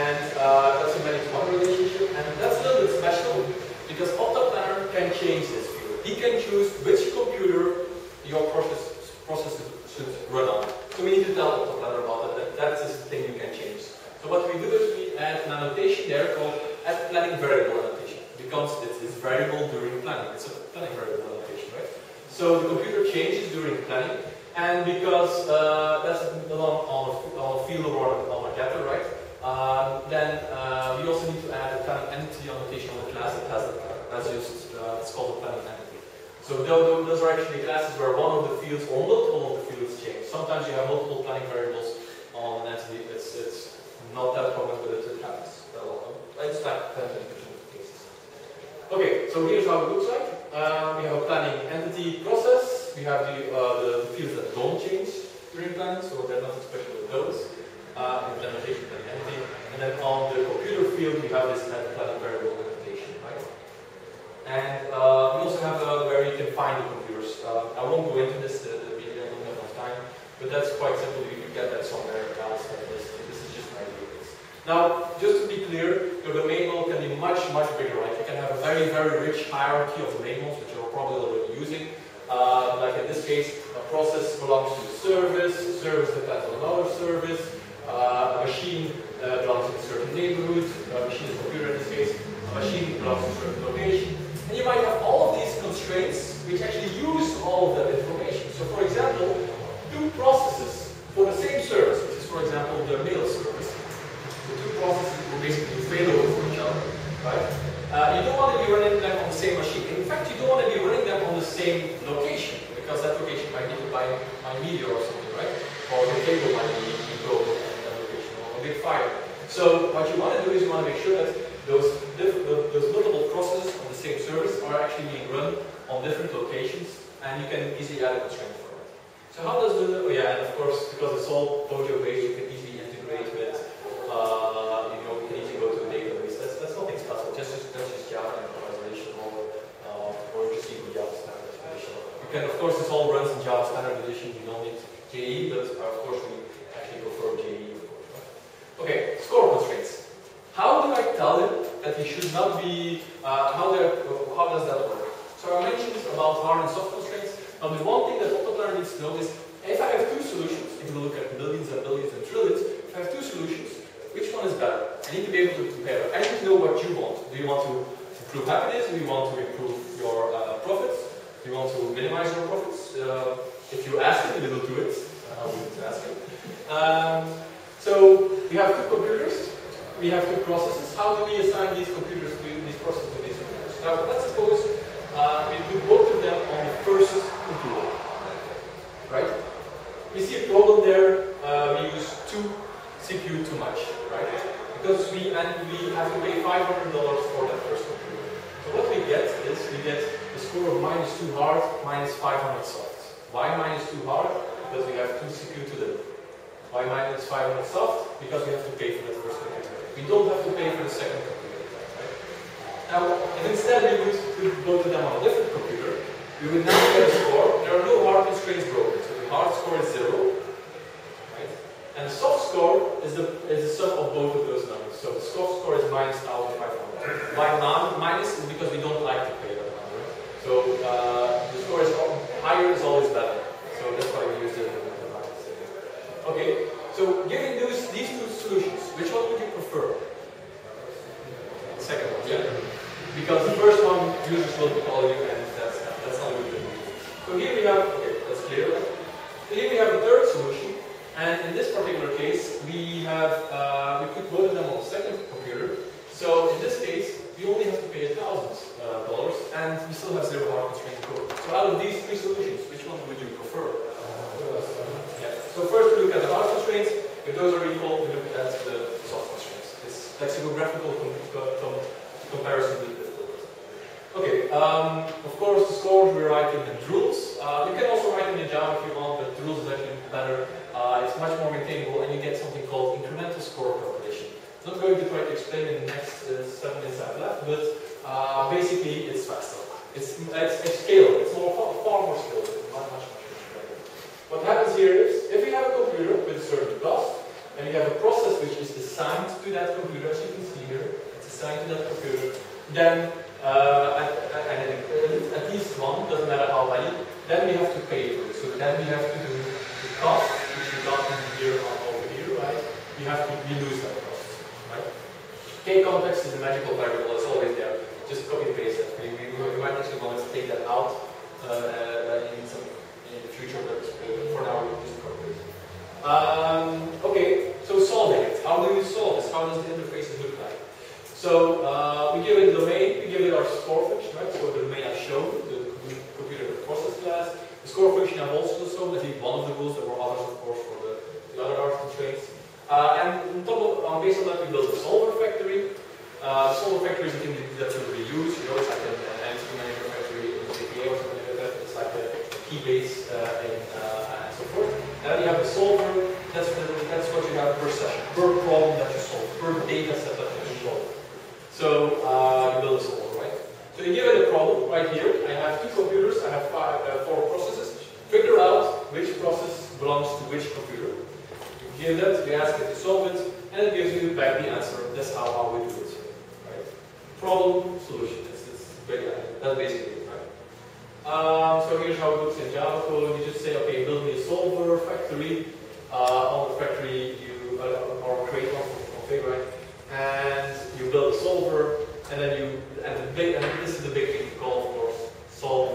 And uh, that's a many-to-one relationship, and that's a little bit special because OptaPlanner can change this field. He can choose which computer your process, process should run on. So we need to tell OptaPlanner about that, that that's the thing you can change. So what we do is we add an annotation there called add planning variable annotation, because it's, it's variable during planning. It's a planning variable annotation, right? So the computer changes during planning. And because uh, that's on, on, on a field or on a getter, right? Um, then uh, we also need to add a planning entity annotation on the class that has that. That's just, uh, it's called a planning entity. So those, those are actually classes where one of the fields or multiple of the fields change. Sometimes you have multiple planning variables on an entity. It's, it's not that common, but it happens. It's like ten percent of cases. Okay, so here's how it looks like. Um, we have a planning entity process. We have the, uh, the fields that don't change during planning, so there's nothing special with those. Uh, implementation planning entity. And then on the computer field, we have this planning variable annotation, right? And uh, we also have uh, where you can find the computers. Uh, I won't go into this, uh, the video, I don't have enough time, but that's quite simple. You can get that somewhere else. This, this is just my idea. Now, just to be clear, your domain model can be much, much bigger, right? You can have a very, very rich hierarchy of domain models, which you're probably already using. Uh, like in this case, a process belongs to a service, a service depends on another service, uh, a machine uh, belongs to a certain neighborhood, a machine is a computer in this case, a machine belongs to a certain location. And you might have all of these constraints which actually use all of that information. So for example, two processes for the same service, which is for example the mail service, the two processes will basically fail over each other, right? Uh, you don't want to be running them on the same machine. In fact, you don't want to be running them on the same location, because that location might be by my media or something, right? Or the table might be broken at that location, or a big fire. So what you want to do is you want to make sure that those, those multiple processes on the same service are actually being run on different locations, and you can easily add a constraint for it. So how does the, oh yeah, and of course, because it's all Pojo based, you can easily integrate with, uh, you know, you can easily go to a database. That's, that's nothing special, just, just, that's just Java and organizational model. Or just even Java Standard Edition. You can, of course, this all runs in Java Standard Edition. You don't need J E E, but should not be, uh, how, how does that work? So I mentioned about hard and soft constraints. Now the one thing that OptaPlanner needs to know is, if I have two solutions, if you look at billions and billions and trillions, if I have two solutions, which one is better? I need to be able to compare. I need to know what you want. Do you want to improve happiness? Do you want to improve your uh, profits? Do you want to minimize your profits? Uh, if you ask it, it will do it. I wouldn't ask it. Um, so we have two computers. We have two processes. How do we assign these computers to these processes to these computers? Now let's suppose uh, we do both of them on the first computer, right? We see a problem there. Uh, we use two C P U too much, right? Because we and we have to pay five hundred dollars for that first computer. So what we get is we get a score of minus two hard, minus five hundred soft. Why minus two hard? Because we have two C P U to deliver. Why minus five hundred soft? Because we have to pay for that first computer. We don't have to pay for the second computer, right? Now, if instead we would put both of them on a different computer, we would now get a score. There are no hard constraints broken, so the hard score is zero. And the soft score is the, is the sum of both of those numbers. So the soft score is minus one thousand five hundred. Why not minus? Is because we don't like to pay that number. So uh, the score is all, higher is always better. So that's why we use the minus. Okay, so given those, these two solutions, which one would you prefer? The second one, yeah. Because the first one, users will call you, and that's, that's not good. So here we have, okay, that's clear. So here we have a third solution. And in this particular case, we have uh, we put both of them on the second computer. So in this case, we only have to pay a thousand dollars, and we still have zero hard constraint code. So out of these three solutions, which one would you prefer? Yeah. So first, we look at the hard constraints. If those are equal, we look at the soft constraints. It's lexicographical comparison. Okay. Um, of course, the scores we write in the Drools. Uh, you can also write them in Java if you want, but Drools is actually better. Uh, it's much more maintainable, and you get something called incremental score calculation. I'm not going to try to explain in the next uh, seven minutes I've left, but uh, basically it's faster. It's, it's, it's scaled. It's more, far more scaled. Much, much, much better. What happens here is, if you have a computer with a certain bus, and you have a process which is assigned to that computer, as you can see here, it's assigned to that computer, then uh, at, at, at least one, doesn't matter how many, then we have to pay for it. So then we have to do the cost. Here on over here, right? We have to we lose that cost, right? K context is a magical variable. It's always there. Just copy and paste that. We, we, we might actually want to take that out uh, in some in the future, but for now we just copy it. Um, okay. So solving it. How do we solve this? How does the interface look like? So uh, we give it a domain. We give it our score function, right? So the domain I've shown, the computer process class. The score function I've also shown. I think one of the rules there were others, of course, for the other hard constraints. Uh, and on top of, um, based on that, we built a solver factory. Uh, solver factory is a thing that you reuse. You know, it's like an, an entity manager factory in J P A or something like that. It's like a key base uh, and, uh, and so forth. Then you have the solver. That's, the, that's what you have per session, per problem that you solve, per data set that you solve. So uh, you build a solver, right? So you give it a problem right here. I have two computers. I have five, uh, four processes. Figure out which process belongs to which computer. You give that, you ask it to solve it, and it gives you back the answer. That's how, how we do it. Right? Problem, solution. That's, that's, that's basically it. Right? Um, so here's how it looks in Java code. You just say, okay, build me a solver factory. Uh, on the factory, you uh, or create one configure it, and you build a solver, and then you and the big and this is the big thing you call, of course, solve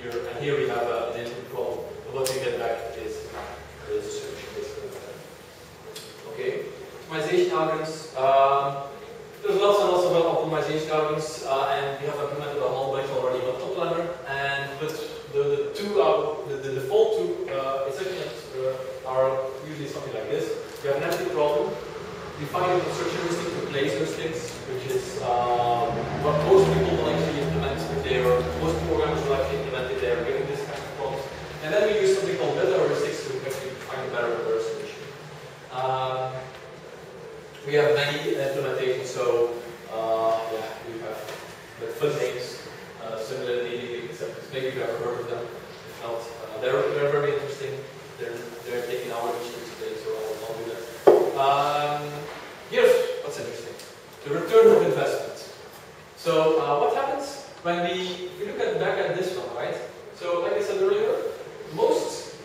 here. And here we have a, an input problem. And what you get back is the solution. Okay, optimization algorithms. Um, there's lots and lots of optimization algorithms, uh, and we have implemented a whole bunch already on OptaPlanner. And but the, the two, are, the, the default two, uh, essentially uh, are usually something like this. We have an empty problem. We find a construction heuristic to place those things, which is um, what most people will actually implement if they are. Most programmers will actually implement if they are getting this kind of problems. And then we use something called better heuristics to actually find a better person. Um, we have many implementations, so uh, yeah, we have the fun names, uh, similar leading exceptions. Maybe you have heard of them. If not, uh, they're, they're very interesting. They're, they're taking our mission today, so I'll, I'll do that. Um, here's what's interesting: the return of investment. So uh, what happens when we, if we look at back at this one, right? So like I said earlier, most,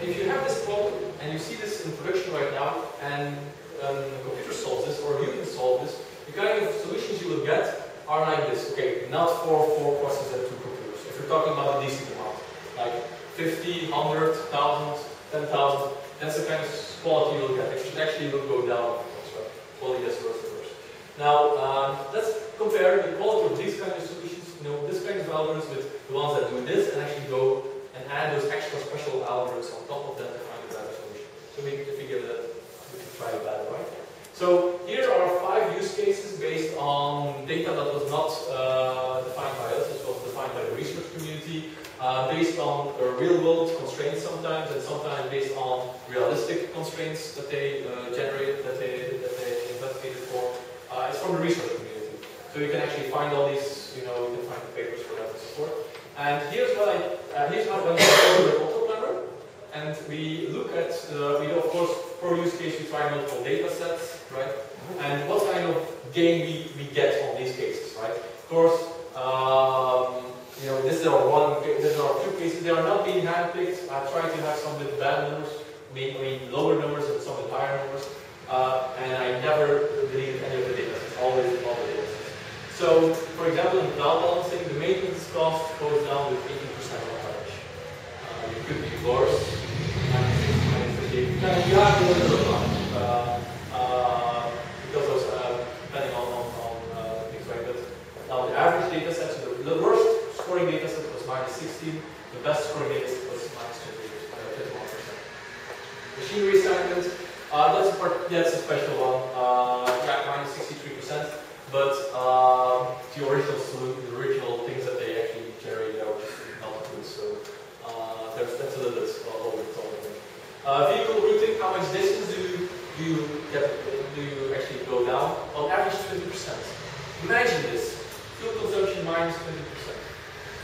if you have this problem and you see this in production right now, and um, the computer solves this or you can solve this, the kind of solutions you will get are like this. Okay, not for four processes and two computers. If you're talking about a decent amount, like fifty, one hundred, one thousand, ten thousand, that's the kind of quality you'll get. It actually will go down. Quality as worse and worse. Now, um, let's compare the quality of these kind of solutions, you know, this kind of algorithms with the ones that do this and actually go and add those extra special algorithms on top of that to find a better solution. So we, if we give that, we can try it that way. So here are five use cases based on data that was not uh, defined by us, it was defined by the research community, uh, based on real-world constraints sometimes, and sometimes based on realistic constraints that they uh, generate, that they, that they investigated for. Uh, it's from the research community, so you can actually find all these, you know, you can find the papers for that and so forth. And here's what I, uh, here's what I'm going to show the OptaPlanner, and we look at, uh, we of course, for use case we try multiple data sets, right? And what kind of gain we, we get on these cases, right? Of course, um, you know, this is our one, this is our two cases. They are not being handpicked. I try to have some with bad numbers, I mean, I mean lower numbers and some with higher numbers. Uh, and I never deleted any of the data sets, always all the data sets. So, for example, in cloud balancing, the maintenance cost goes down with eighteen percent on average. Uh, it could be worse. You have to learn a little lot. Now the average data set, so the worst scoring data set was minus sixteen, the best scoring data set was minus twenty-one percent. Machinery segment, uh, that's, a part, that's a special one, uh, yeah, minus sixty-three percent, but uh, the original solution, the original things that they actually generated are just not good, so uh, there's, that's a little bit over the top. Uh, vehicle routing, how much distance do you, do you, get, do you actually go down? On average, twenty percent. Imagine this. Fuel consumption minus twenty percent.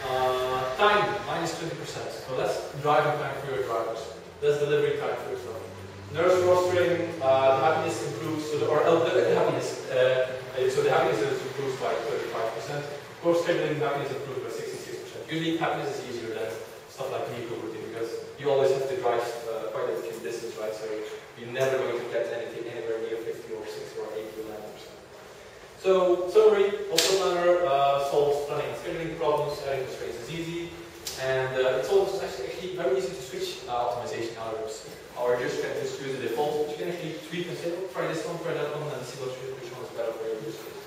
Uh, time minus twenty percent. So that's driving time for your drivers. That's delivery time for your drivers. Nurse rostering, uh, happiness improves, so the, or uh, the happiness, uh, so the happiness is improved by thirty-five percent. Of course, scheduling happiness improved by sixty-six percent. Usually, happiness is easier than stuff like vehicle routing because you always have to drive uh, quite a few distance, right? So you're never going to get anything anywhere near fifty or sixty or eighty or ninety percent. So, summary, OptaPlanner uh, solves planning and scheduling problems, adding constraints is easy, and uh, it's also actually very easy to switch uh, optimization algorithms. Or just can just use the default, but you can actually tweak and say, try this one, try that one, and see which one is better for your use case.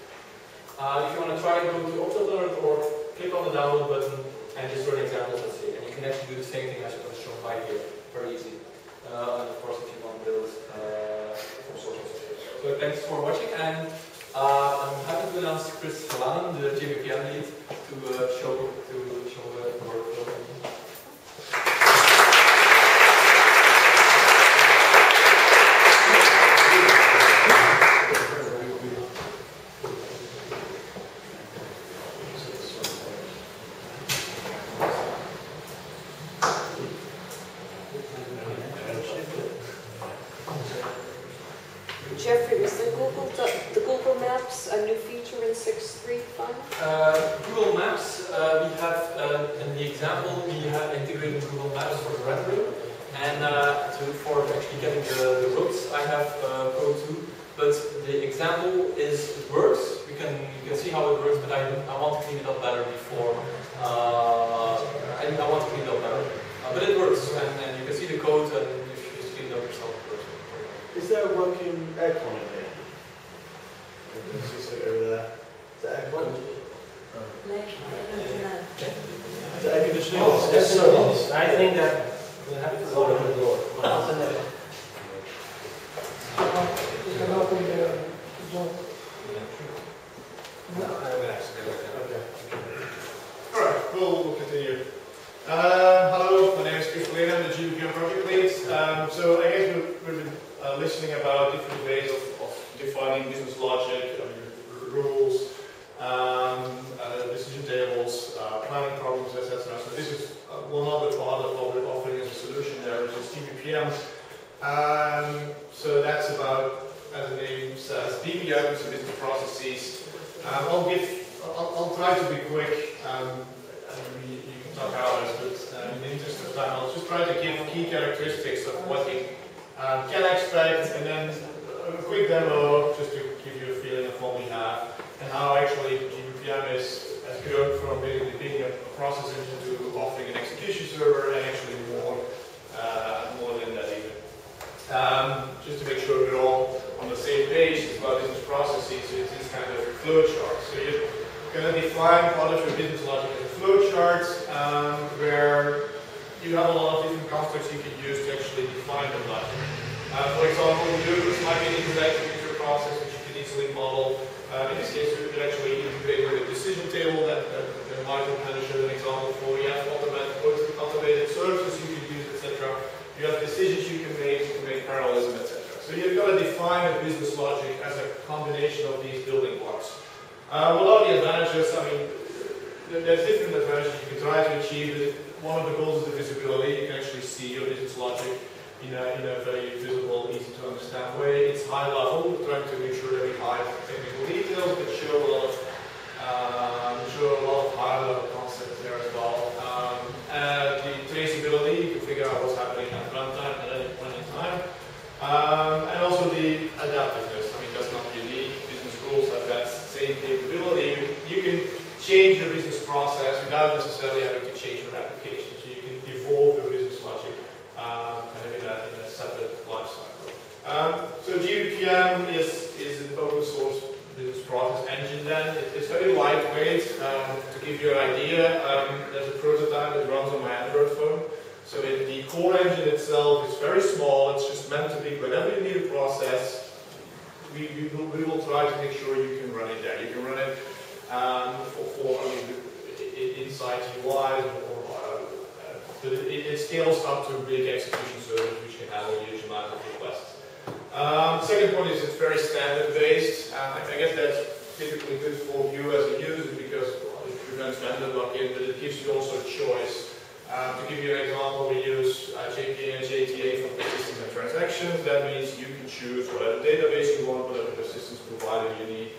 Uh, if you want to try it, go to OptaPlanner or click on the download button and just run examples, let's say. And you can actually do the same thing as I was shown right here, very easy. Uh, and of course, if you want to build uh, all sorts of things. So, thanks for watching. and. Uh, I'm happy to announce Chris Verlanen, the J B P M lead, to uh, show to show uh, the workflow. Processes. Um, I'll give I'll, I'll try to be quick. Um, I mean, you can talk hours, but uh, in the interest of time, I'll just try to give key characteristics of what you uh, can expect, and then a quick demo just to give you a feeling of what we have and how actually jBPM is has grown from really being a process engine to offering an execution server and actually more, uh, more than that even. Um, just to make sure we're all on the same page about business processes, so it's this kind of flow chart. So you're going to define part of your business logic as a flow chart, um, where you have a lot of different constructs you can use to actually define the logic. Uh, for example, you might be interacting with your process, which you can easily model. Uh, in this case, you could actually integrate with a decision table that the micromanage is an example for. You have automatic, automated services you can use, et cetera. You have decisions you can make, you can make parallelism, et cetera. So you've got to define a business logic as a combination of these building blocks. Uh, what are the advantages? I mean, there's different advantages you can try to achieve. One of the goals is the visibility. You can actually see your business logic in a, in a very visible, easy to understand way. It's high level. We're trying to make sure that we hide technical details, but show a lot of um, show a lot of high level concepts there as well. Um, and the traceability, you can figure out what's happening at runtime at any point in time, um, and also the adaptiveness. I mean, that's not unique. Business rules have that same capability. You can change the business process without necessarily having to change your application. So you can evolve your business logic. Um, in a separate life cycle. Um, so jBPM is, is an open source business process engine then. It, it's very lightweight. Um, to give you an idea, um, there's a prototype that runs on my Android phone. So it, the core engine itself is very small. It's just meant to be whenever you need a process, we, we, will, we will try to make sure you can run it there. You can run it um, for, for I mean, inside U Is or But it, it scales up to big execution servers which can handle a huge amount of requests. Um, second point is it's very standard based. Uh, I guess that's typically good for you as a user because well, it prevents vendor lock-in, but it gives you also a choice. Uh, to give you an example, we use uh, J P A and J T A for persistence and transactions. That means you can choose whatever database you want, whatever persistence provider you need.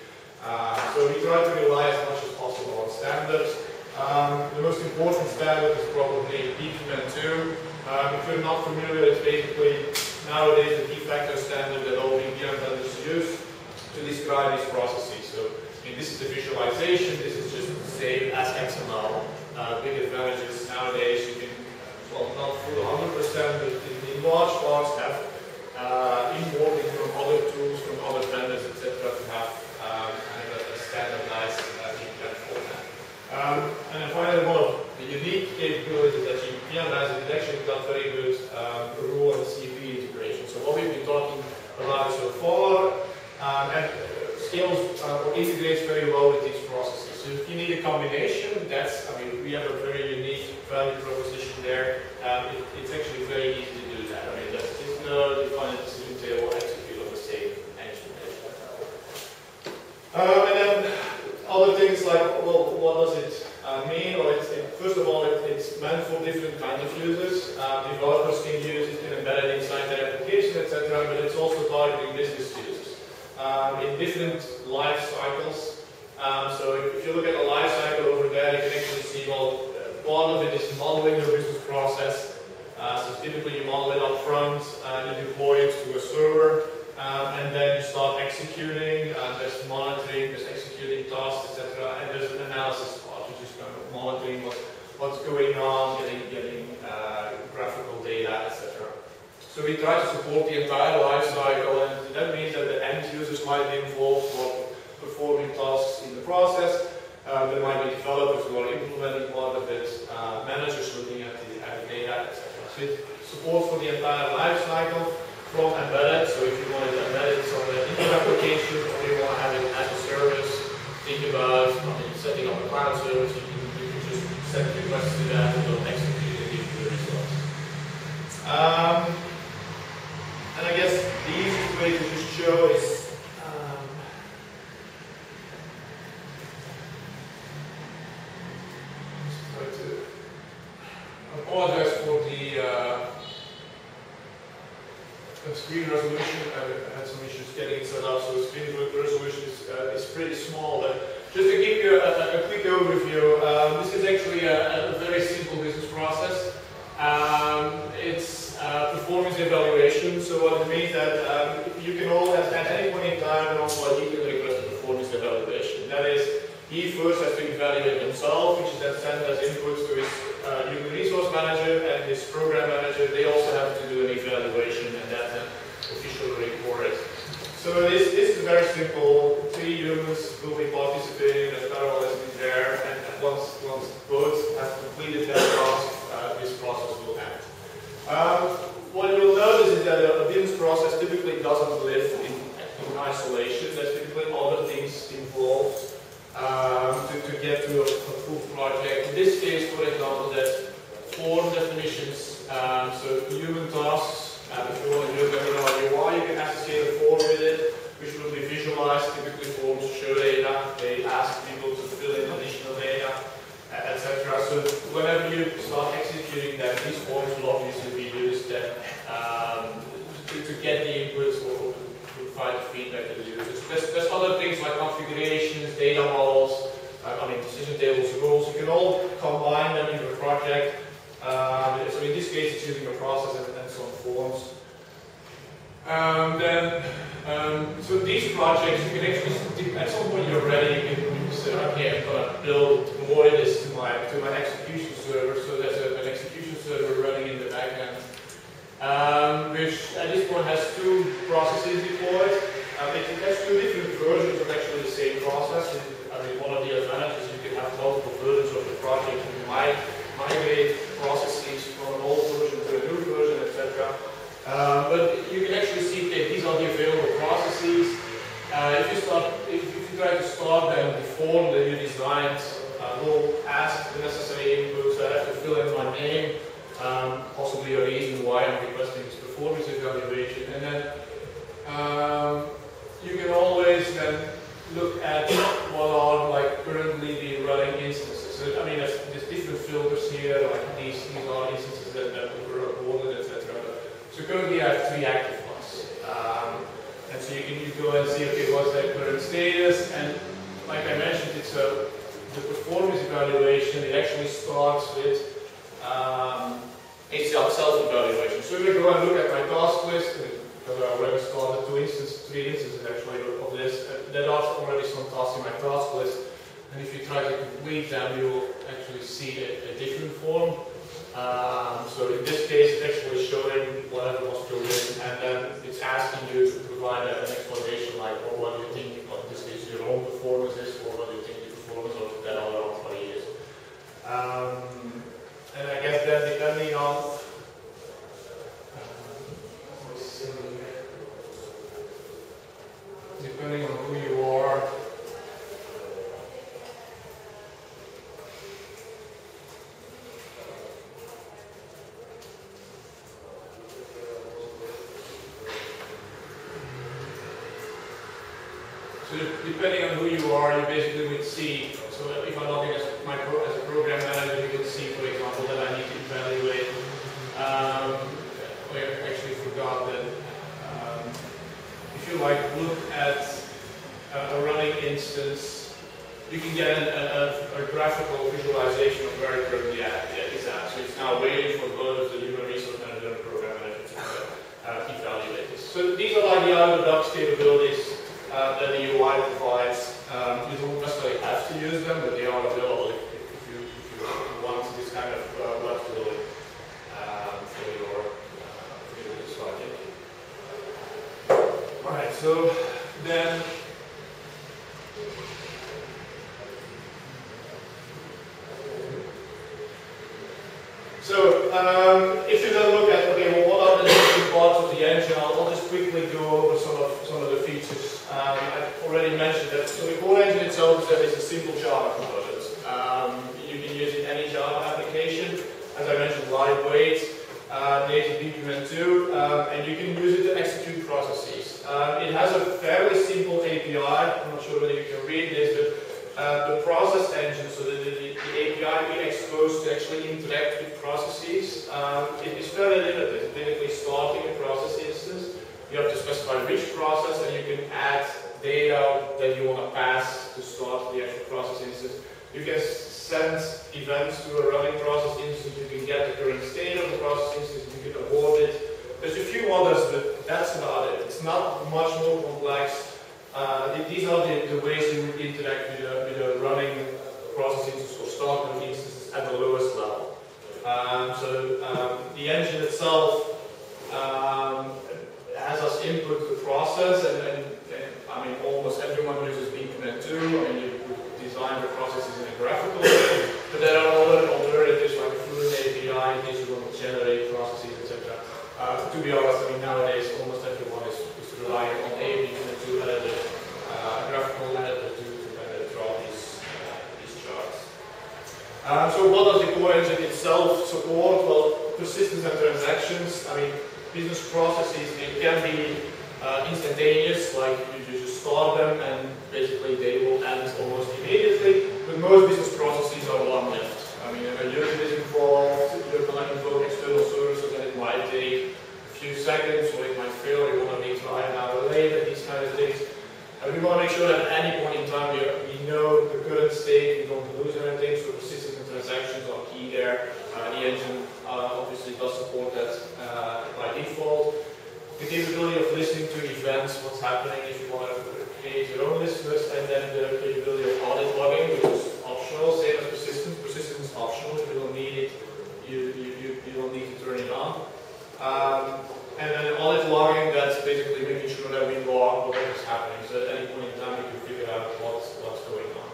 Uh, so we try to rely as much as possible on standards. Um, the most important standard is probably B P M two. Um, if you're not familiar, it's basically nowadays the de facto standard that all B P M vendors use to describe these processes. So, I mean, this is the visualization, this is just the same as X M L. Uh, big advantages nowadays, you can, well, not full one hundred percent, but in, in large parts have uh, importing from other tools, from other vendors, et cetera, to have um, kind of a standardized uh, B P M format. Um, and then finally, one of the unique capabilities that jBPM has is it actually got very good um, rule and C V integration. So what we've been talking about so far um, and scales uh, or integrates very well with these processes. So if you need a combination, that's, I mean, we have a very unique value proposition there. Um, it, it's actually very easy to do that. I mean, that's just no defined decision table execute on the same engine. Um, and then other things like, well, what does it uh, mean? Well, it's, it, first of all, it, it's meant for different kinds of users. Uh, developers can use it and embed it inside their application, et cetera. But it's also targeting business users um, in different life cycles. Um, so if, if you look at the life cycle over there, you can actually see, well, part of it is modeling your business process. Uh, so typically, you model it up front, uh, you deploy it to a server. Um, and then you start executing, uh, there's monitoring, there's executing tasks, et cetera. And there's an analysis part, which is kind of monitoring what, what's going on, getting, getting uh, graphical data, et cetera. So we try to support the entire life cycle, and that means that the end users might be involved for performing tasks in the process. Uh, there might be developers who are implementing part of it, uh, managers looking at the, at the data, et cetera. So it supports for the entire life cycle. From embedded, so if you want to embed it somewhere in your application or you want to have it as a service, think about I mean, setting up a cloud service, you can, you can just send requests to that and it'll execute and give you the results. Um, and I guess the easiest way to just show is um, let's try to apologize for the uh, The screen resolution, I had some issues getting it set up, so the screen resolution is, uh, is pretty small. But just to give you a, a overview. Um, this is actually a, a very simple business process. Um, it's uh, performance evaluation. So what it means that um, you can all at any point in time an employee can request a performance evaluation. That is, he first has to evaluate himself, which is then sent as inputs to his uh, human resource manager and his program manager. They also have to do an evaluation, and that's an official report. So this, this is very simple. Three humans will be participating, the parallel has been there, and once, once both have completed that task, uh, this process will end. Um, what you'll notice is that a business process typically doesn't live in, in isolation. There's typically other things involved um, to, to get to a, a full project. In this case, for example, there's form definitions, um, so human tasks. Uh, if you want to do a webinar U I, you can associate a form with it, which will be visualized. Typically, forms show data, they ask people to fill in additional data, uh, et cetera. So, whenever you start executing them, these forms will obviously be used then, um, to, to get the inputs or to provide the feedback to the users. There's, there's other things like configurations, data models, uh, I mean, decision tables, rules. You can all combine them in your project. Um, so, in this case, it's using a process. And on forms. Um, then, um, so these projects, you can actually, at some point you're ready, you can say, okay, I'm going to build more of this to my, to my execution server. So there's a, an execution server running in the backend, um, which at this point has two processes deployed. Um, it has two different versions of actually the same process. And, I mean, one of the advantages, you can have multiple versions of the project. You might migrate processes from an old version to a new version, et cetera. Uh, but you can actually see that these are the available processes. Uh, if you start, if, if you try to start them, the form that you designed uh, will ask the necessary inputs. I have to fill in my name, um, possibly a reason why I'm requesting this performance evaluation, and then um, you can always then look at what are like currently the running instances. So I mean, there's, there's different filters here, like these, these are instances that, that were uploaded, et cetera. So currently, I have three active ones, um, and so you can you go and see, okay, what's their current status? And like I mentioned, it's a the performance evaluation. It actually starts with um, a self-evaluation. So we go and look at my task list. Because I already started two instances, three instances actually of this. Uh, there are already some tasks in my task list, and if you try to complete them, you will actually see a, a different form. Um, so in this case, it's actually showing whatever was chosen, and then it's asking you to provide an explanation like, or what do you think, in this case, your own performance is, or what do you think the performance of that other employee is. Um, and I guess that depending on depending on who you are. So depending on who you are, you basically would see, so if I'm looking as, my pro, as a program manager, you would see, for example, that I need to evaluate. Um, I actually forgot that. If you like look at uh, a running instance, you can get an, a, a graphical visualization of where it currently is at. So it's now waiting for both the human resource manager and program manager to uh, evaluate this. So these are like the out-of-the-box capabilities uh, that the U I provides. Um, you don't necessarily have to use them, but they are available if, if, you, if you want this kind of uh, web to do it um, for your uh, project. Alright, so then so um, if you then look at okay, well, what are the different parts of the engine, I'll, I'll just quickly go over some of some of the features. Um, I've already mentioned that. So the core engine itself is a simple Java component. Um, you can use it in any Java application, as I mentioned, lightweight. Uh, native B P M two, um, and you can use it to execute processes. Um, it has a fairly simple A P I. I'm not sure whether you can read this, but uh, the process engine, so the, the, the A P I being exposed to actually interact with processes, um, it is fairly limited. It's basically starting a process instance. You have to specify which process, and you can add data that you want to pass to start the actual process instance. You can send events to a running process instance, you can get the current state of the process instance, you can abort it. There's a few others, but that's about it. It's not much more complex. Uh, these are the, the ways you would interact with a, with a running process instance or starting instances at the lowest level. Um, so um, the engine itself um, has us input the process, and, and, and I mean almost everyone uses B P M two. I mean, you design the processes in a graphical way, but there are other alternatives like Fluent A P I in case you want to generate processes, et cetera. Uh, to be honest, I mean nowadays almost everyone is, is relying on a B P M two editor, uh, graphical editor to, to kind of draw these uh, these charts. Um, so what does the core engine itself support? Well, persistence and transactions. I mean, business processes, they can be uh, instantaneous, like you just start them and basically they will end almost immediately. But most business processes are long-lived. I mean, if a user is involved, you're going to invoke external services, and it might take a few seconds, or it might fail, you want to need to hire an hour later, these kind of things. And we want to make sure that at any point in time we, are, we know the current state, we don't lose anything, so persistence and transactions are key there. Uh, the engine uh, obviously does support that uh, by default. The capability of listening to events, what's happening if you want to create your own list first, and then the capability of audit logging, which is optional, same as persistence. Persistence is optional, if you don't need it, you, you, you, you don't need to turn it on. Um, and then audit logging, that's basically making sure that we log what is happening, so at any point in time you can figure out what's, what's going on.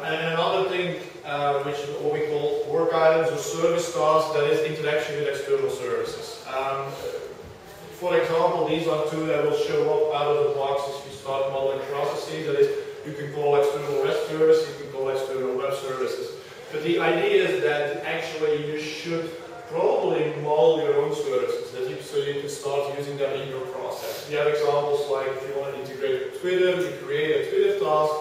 Um, and another thing, uh, which is what we call work items or service tasks, that is interaction with external services. Um, For example, these are two that will show up out of the box as you start modeling processes. That is, you can call external web service, you can call external web services. But the idea is that actually you should probably model your own services, so you can start using them in your process. We have examples like if you want to integrate Twitter, you create a Twitter task,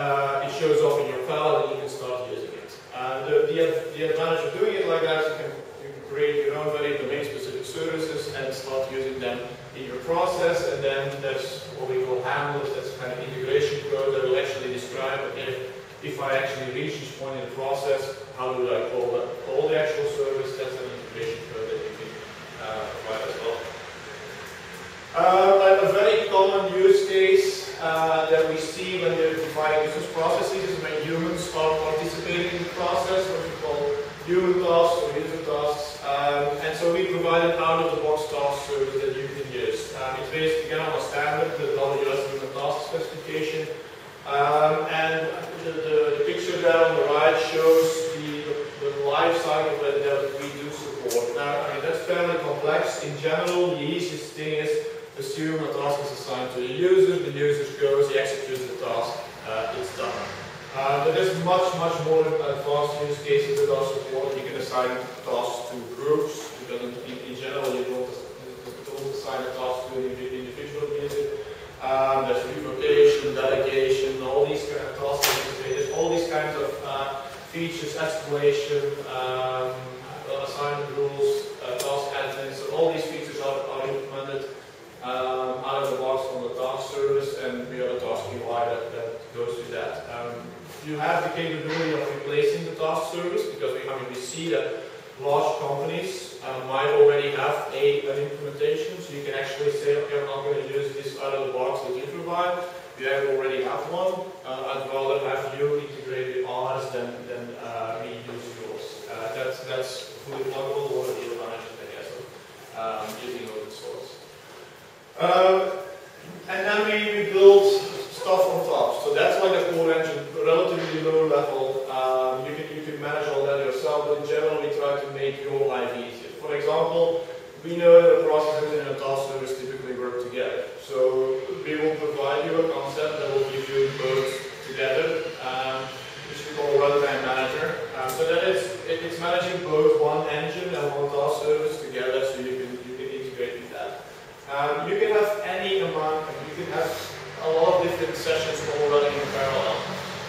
uh, it shows up in your file, and you can start using it. Uh, the, the, the advantage of doing it like that, you can, you can create your own very domain-specific services and start using them in your process, and then there's what we call handlers, that's kind of integration code that will actually describe if, if I actually reach this point in the process, how do I call that? All the actual service, that's an integration code that you can uh, provide as well. Uh, like a very common use case uh, that we see when they're defining business processes is when humans are participating in the process, what we call human tasks or user tasks, um, and so we provide an out-of-the-box task service that you can use. Um, it's based again on a standard, the W S human task specification, um, and the, the, the picture there on the right shows the, the, the life cycle that, that we do support. Now, I mean, that's fairly complex. In general, the easiest thing is assume a task is assigned to the user, the user goes, he executes the task, uh, it's done. Uh, but there's much, much more advanced use cases that are supported. You can assign tasks to groups, because in, in general you don't, don't assign a task to an individual user. Um, there's revocation, delegation, all these kind of tasks. There's all these kinds of uh, features, escalation, um, assignment rules, uh, task admin. So all these features are, are implemented um, out of the box on the task service, and we have a task U I that, that goes to that. Um, You have the capability of replacing the task service, because we, I mean, we see that large companies uh, might already have a, an implementation, so you can actually say, okay, I'm not going to use this out of the box that you provide. You have already have one. Uh, I'd rather have you integrate ours than, than uh, me use yours. Uh, that's, that's fully pluggable, or the advantage that has of um, using open source. Uh, and then we, we build stuff on top. So that's like a core engine, relatively low level. Um, you, can, you can manage all that yourself, but in general, we try to make your life easier. For example, we know that a process engine and a task service typically work together. So we will provide you a concept that will give you both together, um, which we call Red Hat Manager. Um, so that is, it, it's managing both one engine and one task service together, so you can, you can integrate with that. Um, you can have any amount, you can have a lot of different sessions all running in parallel.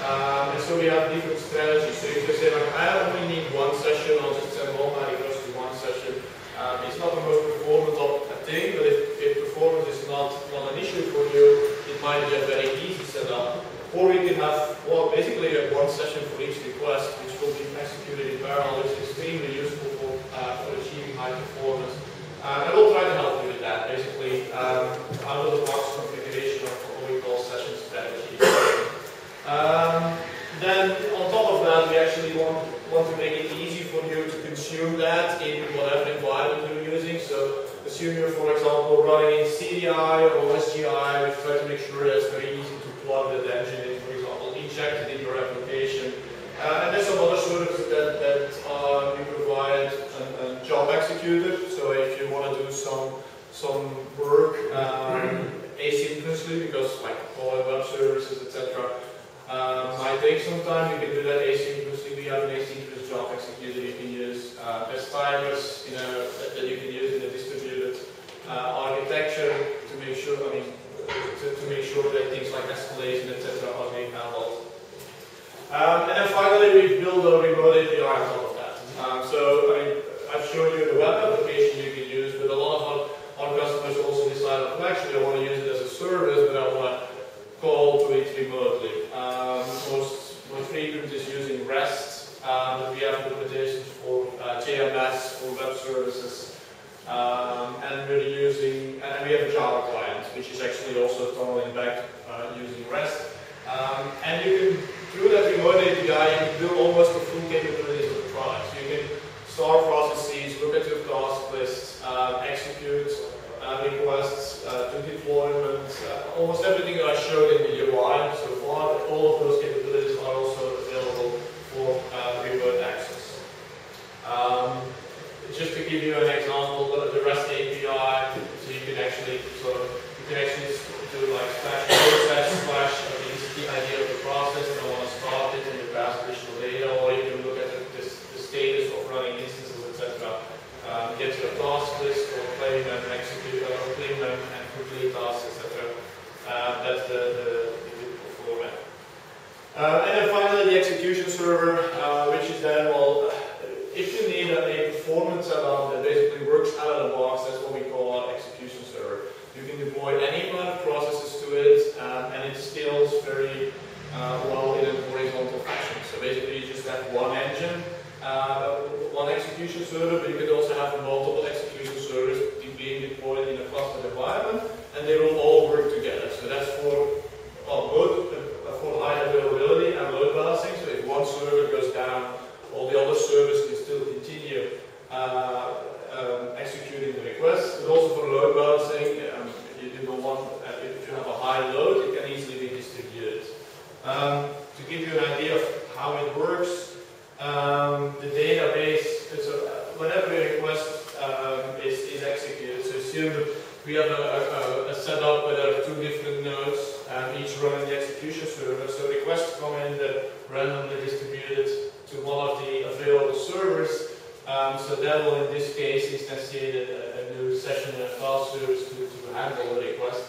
Um, and so we have different strategies. So if you say, like, I only need one session, I'll just send all my requests to one session. Um, it's not the most performant thing, but if, if performance is not, not an issue for you, it might be a very easy setup. Or we can have, well, basically created a work session for each request, which will be executed in parallel, which is extremely useful for, uh, for achieving high performance. Uh, and we'll try to help you with that, basically, um, out-of-the-box configuration of what we call session strategy. Um, then, on top of that, we actually want, want to make it easy for you to consume that in whatever environment you're using. So, assume you're, for example, running in C D I or O S G I, we try to make sure that it's very easy to plug that engine in, for example, inject it in your application. Uh, and there's some other services that, that uh, we provide a, a job executor. So if you want to do some some work um, asynchronously, because like all web services, et cetera, um, might take some time, you can do that asynchronously. We have an asynchronous job executor you can use uh, as timers, you know, that, that you can use in a distributed uh, architecture to make sure, I mean, to, to make sure that things like escalation, et cetera, are being handled. Um, and then finally, we build a remote A P I on top of that. Um, so, I mean, I've shown you the web application you can use, but a lot of our, our customers also decide, well, actually, I want to use it as a service, but I want to call to it remotely. Um, most, most frequent is using REST, um, but we have implementations for uh, J M S, for web services, um, and we're using, and we have a Java client, which is actually also tunneling back uh, using REST. Um, and you can, through that remote A P I, you can build almost the full capabilities of the product. You can start processes, look at your task list, uh, execute uh, requests, uh, do deployment, uh, almost everything that I showed in the U I so far, all of those capabilities are also available for uh, remote access. Um, just to give you an example, the REST A P I, so you can actually sort of, you can actually do like slash process slash, I mean, it's the idea of the process, and I want to start it in the past visual data, or you can look at the, the, the status of running instances, et cetera. Um, get your task list, or claim them, execute them, or claim them, and complete tasks, et cetera. Uh, that's the, the, the, the format. Uh, and then finally, the execution server, uh, which is then, well, if you need a, a performance setup that basically works out of the box, that's what we call our execution server. You can deploy any kind of processes to it, um, and it scales very uh, well in a horizontal fashion. So basically, you just have one engine, uh, one execution server, but you could also have multiple execution servers being deployed in a clustered environment, and they will all work together. So that's for well, both uh, for high availability and load balancing. So if one server goes down, all the other servers can still continue uh, um, executing the request, but also for load balancing. Um, you don't want, uh, if you have a high load, it can easily be distributed. Um, to give you an idea of how it works, um, the database, it's a, whenever a request um, is, is executed, so assume that we have a, a, a setup where there are two different nodes, um, each running the execution server, so requests come in that randomly distributed to one of the available servers, um, so that will in this case instantiate a, a new session and a file service to, to handle the request.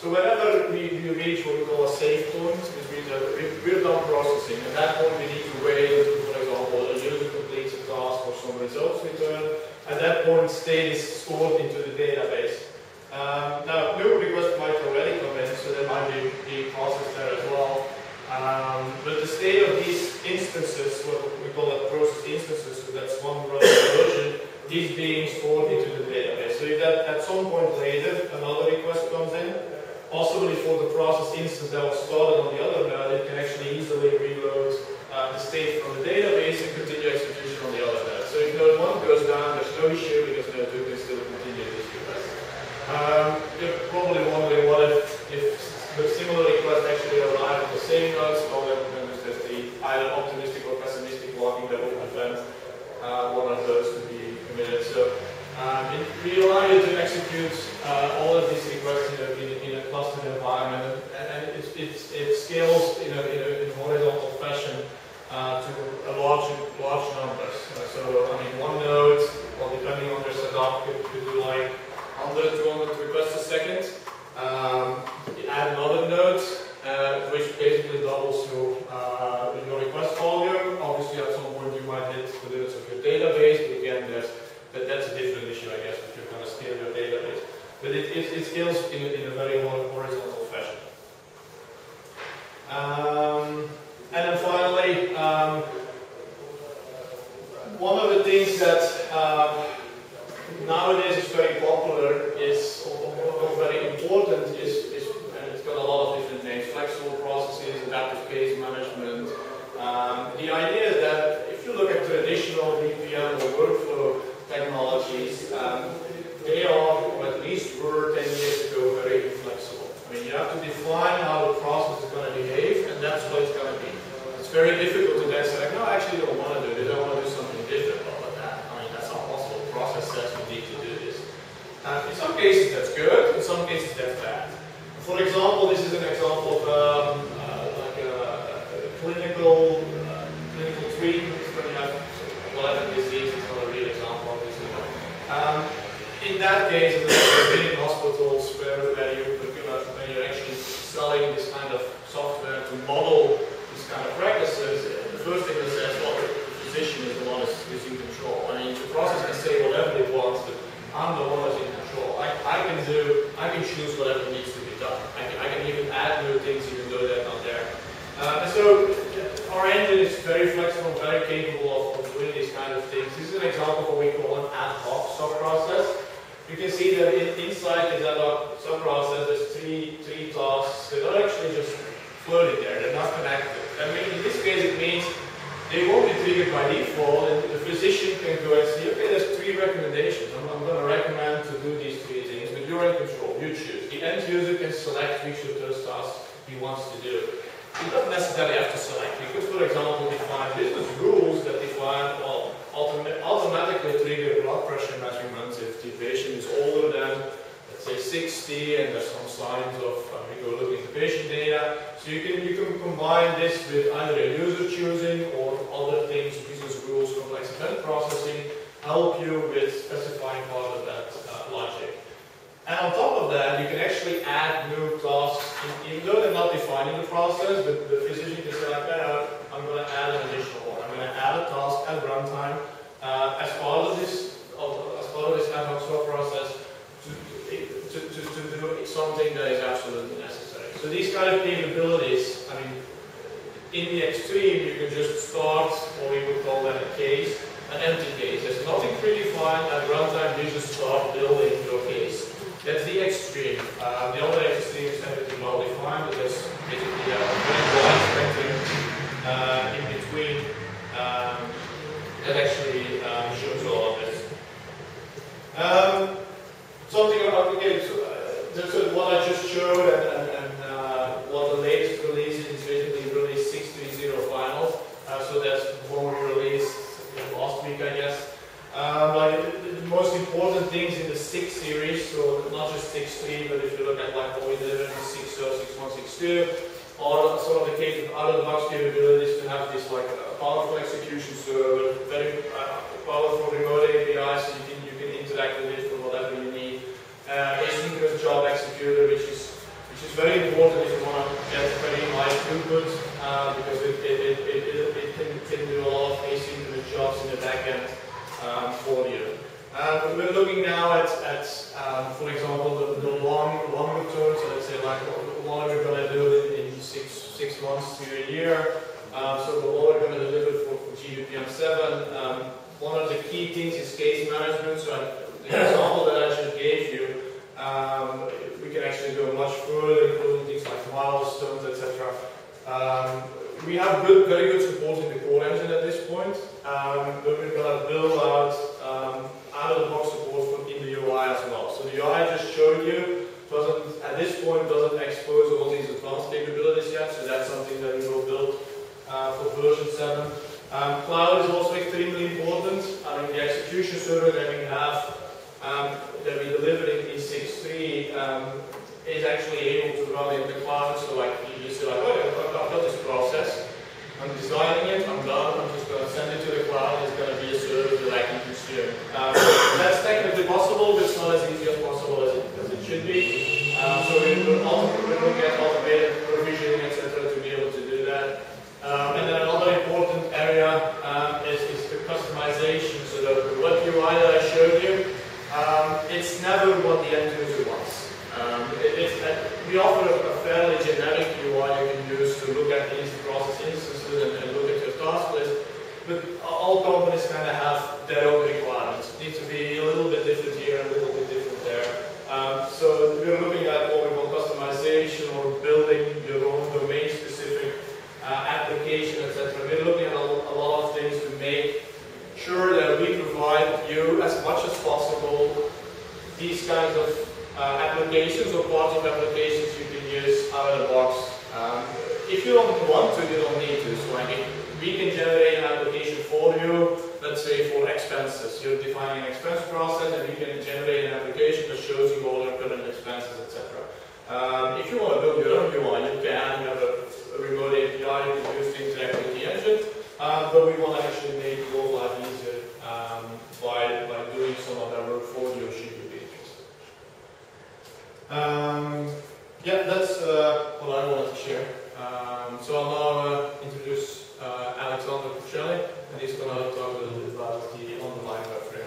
So whenever we, we reach what we call a save point, which means that we're done processing. At that point we need to wait until, for example, a user completes a task or some results return. At that point state is stored into the database. Um, now new requests might already come in, so they might be being processed there as well. Um, but the state of these instances, what we call that process instances, so that's one running version, these being stored into the database. So if that, at some point later another request comes in, possibly for the process instance that was started on the other node, it can actually easily reload uh, the state from the database and continue execution on the other node. So if node one goes down, there's no issue because node two can still continue this request. Um, you're probably wondering what if, if But similar requests actually arrive on the same nodes, so there's the either optimistic or pessimistic locking that will prevent uh, one of those to be committed. So um, it, we allow you to execute uh, all of these requests in a, in, in a clustered environment, and, and it, it, it scales in a, in a, in a horizontal fashion uh, to a large, large numbers. Uh, so I mean, one node, well, depending on their setup, could, could do like one hundred, two hundred requests a second. Um, add another node, uh, which basically doubles your, uh, your request volume. Obviously, at some point you might hit the limits of your database, but again, that's, that, that's a different issue, I guess, if you're going to scale your database. But it, it, it scales in, in a very horizontal fashion. Um, and then finally, that's what it's going to be. It's very difficult to then say, like, no, I actually don't want to do this, I want to do something different. Well, but that, I mean, that's not possible. The process says we need to do this. And in some cases, that's good. In some cases, that's bad. For example, this is an example of um, uh, like a, a clinical uh, clinical treatment. Whatever this is, it's not a real example of this. Um, in that case, in hospitals where you when you're actually selling this kind of software to model this kind of practices, the first thing that says, well, the physician is the one that's in control. I mean, the process can say whatever it wants, but I'm the one that's in control. I, I can do, I can choose whatever needs to be done. I can, I can even add new things even though they're not there. Uh, so our engine is very flexible, very capable of, of doing these kind of things. This is an example of what we call an ad hoc sub-process. You can see that in, inside this ad hoc sub-process, there's three three tasks that are actually just floating there. They're not connected. I mean, in this case, it means they won't be triggered by default, and the physician can go and see, okay, there's three recommendations. I'm, I'm going to recommend to do these three things, but you're in control. You choose. The end user can select which of those tasks he wants to do. You don't necessarily have to select. You could, for example, define business rules that define, well, autom automatically trigger blood pressure measurements if the patient is older than, let's say, sixty, and there's some signs of, um, you go look at the patient data. So you can, you can combine this with either a user choosing or other things, business rules, complex event processing, help you with specifying part of that uh, logic. And on top of that, you can actually add new tasks, even though they're not defined in the process, but the physician can say, like, no, I'm going to add an additional one. I'm going to add a task at runtime uh, as part of this, as part of this ad hoc swap process to, to, to, to do something that is absolutely necessary. So these kind of capabilities, I mean, in the extreme, you can just start what we would call that a case, an empty case. There's nothing predefined at runtime. You just start building your case. That's the extreme. Uh, the other extreme is everything well defined, but there's basically a very wide spectrum uh, in between um, that actually um, shows all of this. Um, something about the game. So, uh, this is what I just showed, and, and, and uh, what the latest release is basically release six three zero final. Uh, so that's one released last week, I guess. Uh, but the, the most important things in the six series, so not just six three, but if you look at like what we did in six point oh, six point one, six point two, are sort of the case of out-of-the-box capabilities to have this like a powerful execution server, very uh, powerful remote A P I, so you can, you can interact with it for whatever you need. Uh, asynchronous job executor, which is which is very important if you want to get very high throughput, uh, because it, it, it, it, it, it can, can do a lot of asynchronous jobs in the back end. Um, for you. Uh, we're looking now at, at um, for example, the, the long, longer term, so let's say like what are we going to do in, in six, six months to a year, um, so what are we going to deliver for, for G B P M seven. Um, one of the key things is case management, so I, the example that I just gave you, um, we can actually go much further, including things like milestones, et cetera. Um, we have good, very good support in the core engine at this point, um, but we're going to build out um, out-of-the-box support in the U I as well. So the U I I just showed you doesn't, at this point, doesn't expose all these advanced capabilities yet, so that's something that we will build uh, for version seven. Um, cloud is also extremely important. I mean, the execution server that we have, um, that we deliver in six three, um, is actually able to run in the cloud, so like you say, like, oh, I've got this process, I'm designing it, I'm done, I'm just going to send it to the cloud, it's going to be a service that I can consume. Um, that's technically possible, but it's not as easy as possible as it, as it should be. Um, so we will also get automated provisioning, et cetera, to be able to do that. Um, and then another important area um, is, is the customization. So the web U I that I showed you, um, it's never what the end user wants. Um, it, it, it, we offer a fairly generic U I you can use to look at these process instances and, and look at your task list, but all companies kind of have their own requirements. It needs to be a little bit different here, a little bit different there. Um, so we're looking at what we call customization or if you don't want to, you don't need to. So like if we can generate an application for you, let's say for expenses. You're defining an expense process and we can generate an application that shows you all your current expenses, et cetera. Um, if you want to build your own U I, you can, you have a remote A P I, you can use things directly with the engine. Um, but we want to actually make your life easier um, by, by doing some of that work for you, should you be interested. Um, yeah, that's uh, what I wanted to share. Um, so I'll now uh, introduce uh, Alexander Puccelli, and he's going to talk a little bit about the on-the-line web framework.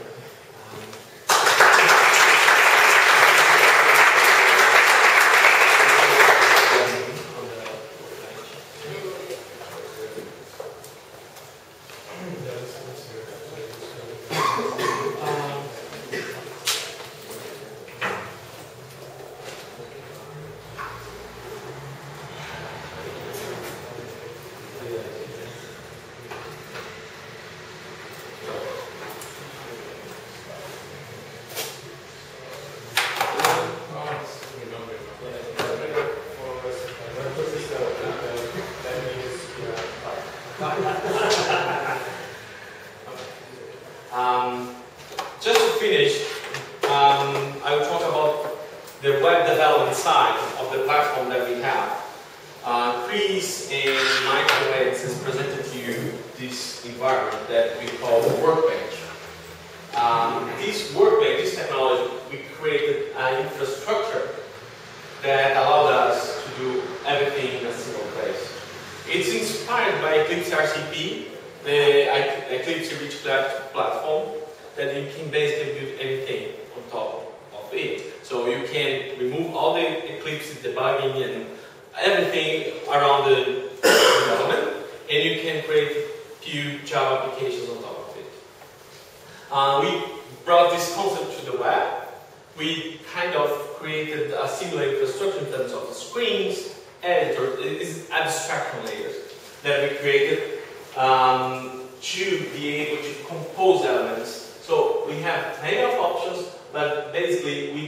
We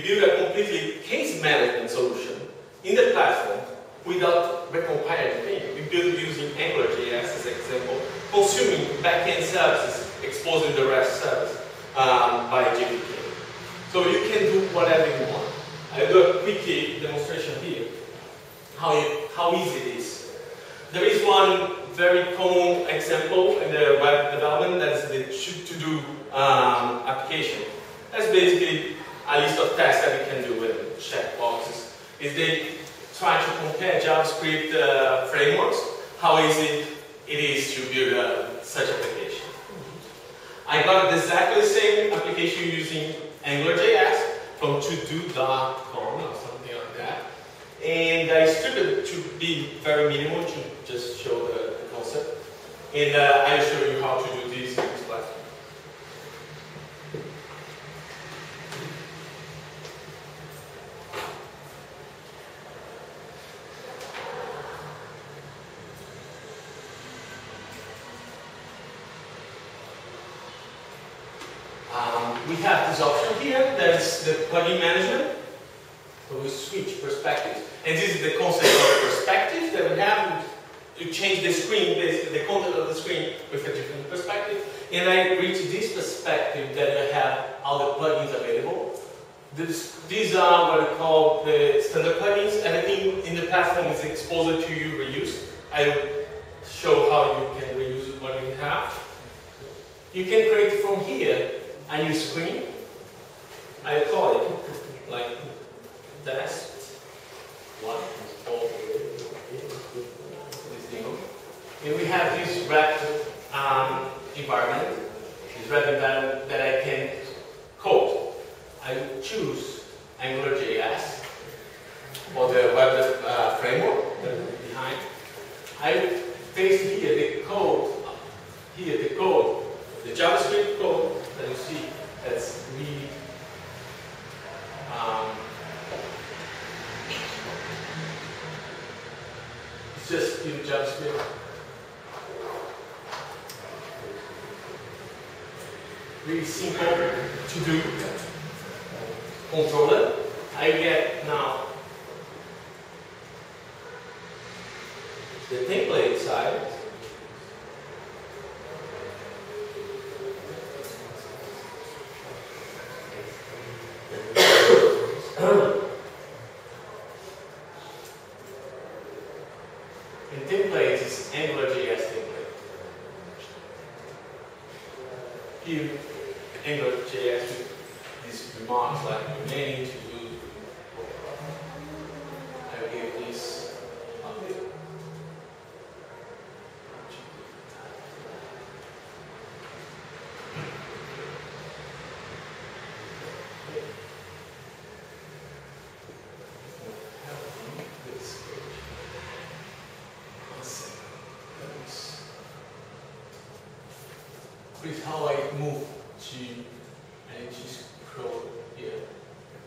build a completely case management solution in the platform without recompiling thing. We build using AngularJS as an example, consuming backend services, exposing the REST service um, by J P A. So you can do whatever you want. I'll do a quick demonstration here, how, you, how easy it is. There is one very common example in the web development, that is the should-to-do um, application. That's basically a list of tasks that we can do with checkboxes. Is they try to compare JavaScript uh, frameworks, how easy it is to build a, such application. I got exactly the same application using AngularJS from to do dot com or something like that. And I stripped it to be very minimal to just show the, the concept. And uh, I'll show you how to do this in this platform. The plugin management, so we switch perspectives, and this is the concept of perspective that we have. You change the screen, basically the content of the screen with a different perspective, and I reach this perspective that I have all the plugins available. This, these are what I call the standard plugins. Everything in the platform is exposed to you reuse. I will show how you can reuse what you have. You can create from here a new screen. I call it like dash one, this thing. And we have this red um, environment, this red environment that I can code. I choose AngularJS for the web uh, framework behind. I paste here the code, here the code, the JavaScript code that you see that's really Um, it's just in JavaScript. Really simple to do. Controller. I get now the template side. With how I move to and just scroll here.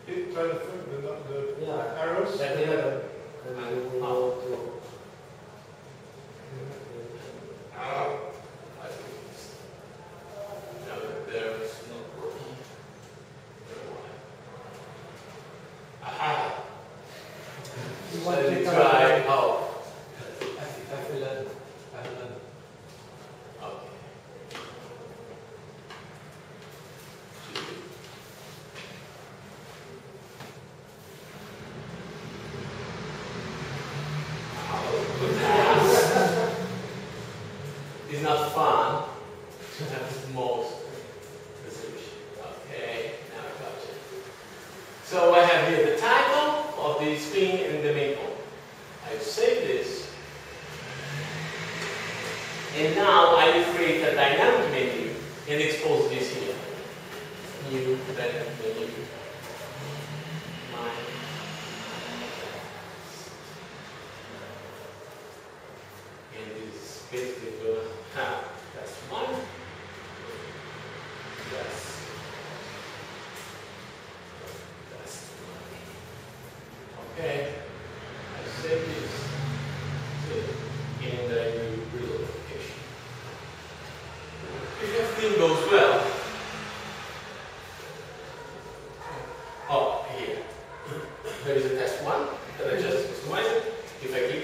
It try to the, the, the yeah. arrows? Yeah. Yeah. And how to. There is a test one that I just customized. If I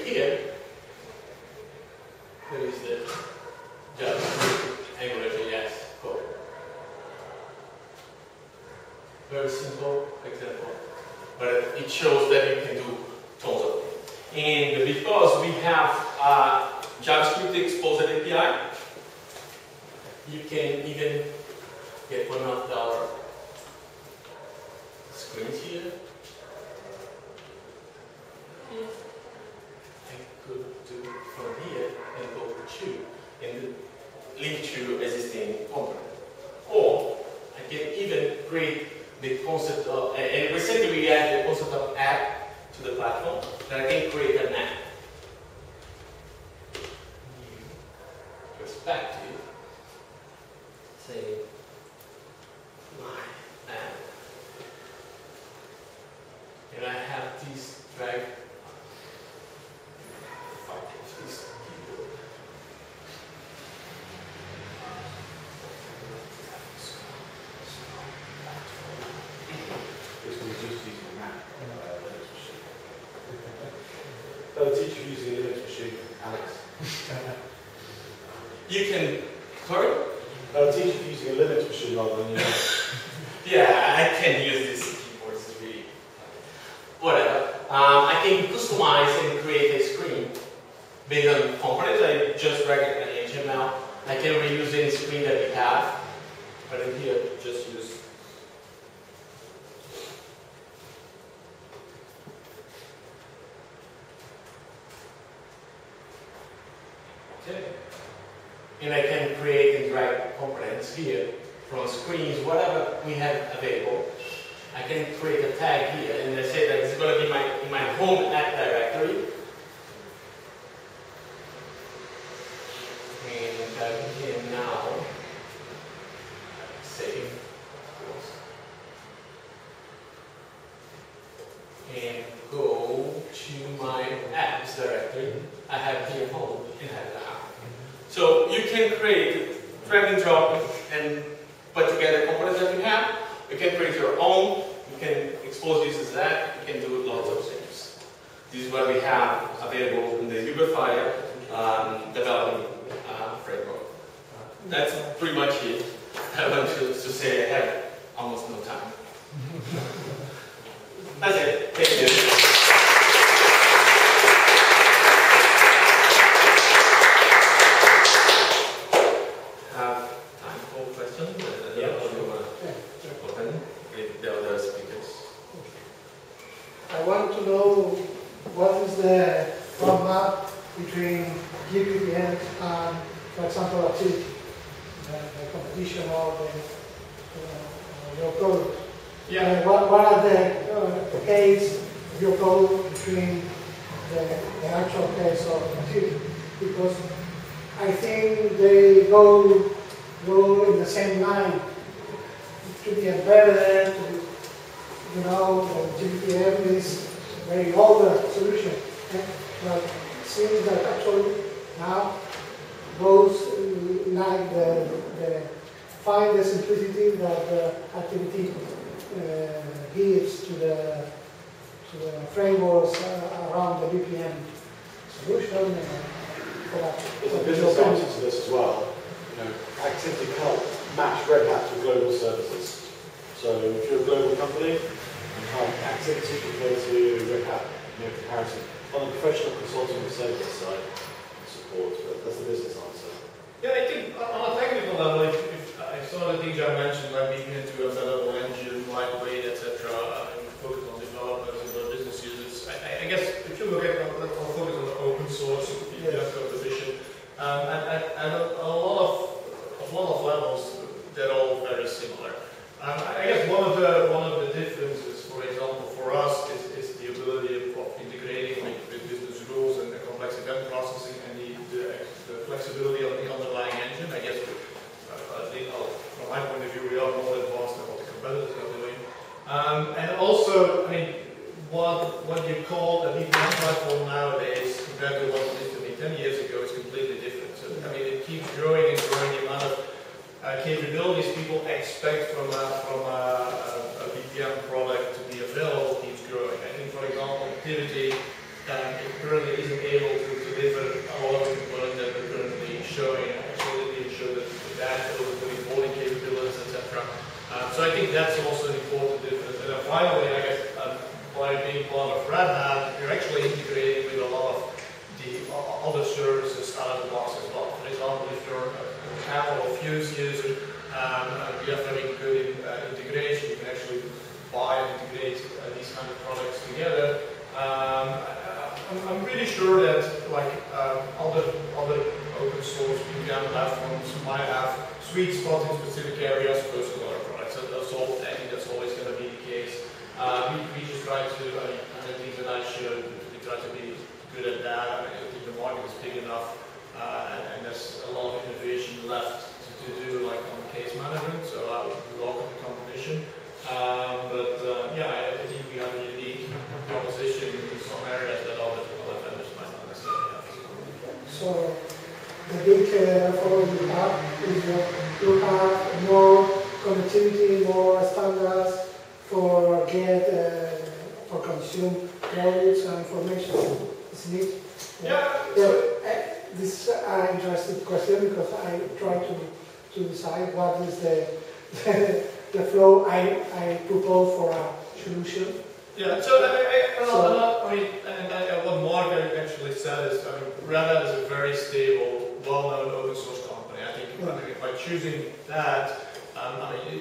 because we have uh, JavaScript exposed A P I, you can even get one of our screens here. Yeah. I could do from here and go to and link to existing component. Or I can even create the concept of, and recently we added the concept of app to the platform, that I can create an app. New perspective, say my app, and I have this drag. You can, sorry? I'll teach you using a Linux machine rather than you. Yeah, I can use this keyboard, it's really, whatever. Um, I can customize and create a screen based on components. I just drag an H T M L. I can reuse any screen that we have, but in here, just use. Okay. And I can create and drag components here from screens, whatever we have available. I can create a tag here, and I say that it's going to be my, in my home app directory. And I can now save, and go to my apps directory. I have here home and I have now. So you can create, drag and drop, and put together components that you have. You can create your own, you can expose this as that, you can do lots of things. This is what we have available in the Uberfire um, development uh, framework. That's pretty much it. I want to, to say I have almost no time. That's it. Thank you. Finally, I guess, um, by being part of Red Hat, you're actually integrating with a lot of other services out of the box as well. For example, if you're an Apple or Fuse user, um, we have very good uh, integration. You can actually buy and integrate uh, these kind of products together. Um, I'm, I'm pretty sure that like um, other other open source B P M platforms might have sweet spots in specific areas versus other products. So that's all. I think that's always going to be the case. Uh, we, we just try to uh, the things that I showed. We try to be good at that. I think the market is big enough, uh, and, and there's a lot of innovation left to, to do, like on case management. So I would welcome the competition. Um, but uh, yeah, I, I think we have a unique proposition in some areas that other vendors might not necessarily have. So the big uh, problem you have is that you have more connectivity, more standards for get uh, or consume knowledge and information, isn't it? Yeah. yeah. So, uh, this is an interesting question because I try to to decide what is the the flow I, I propose for a solution. Yeah. So I, I, I, so, I mean, and I, I, what Mark actually said is, I mean, Red Hat is a very stable, well-known open source company. I think yeah. I mean, by choosing that, um, I mean. It,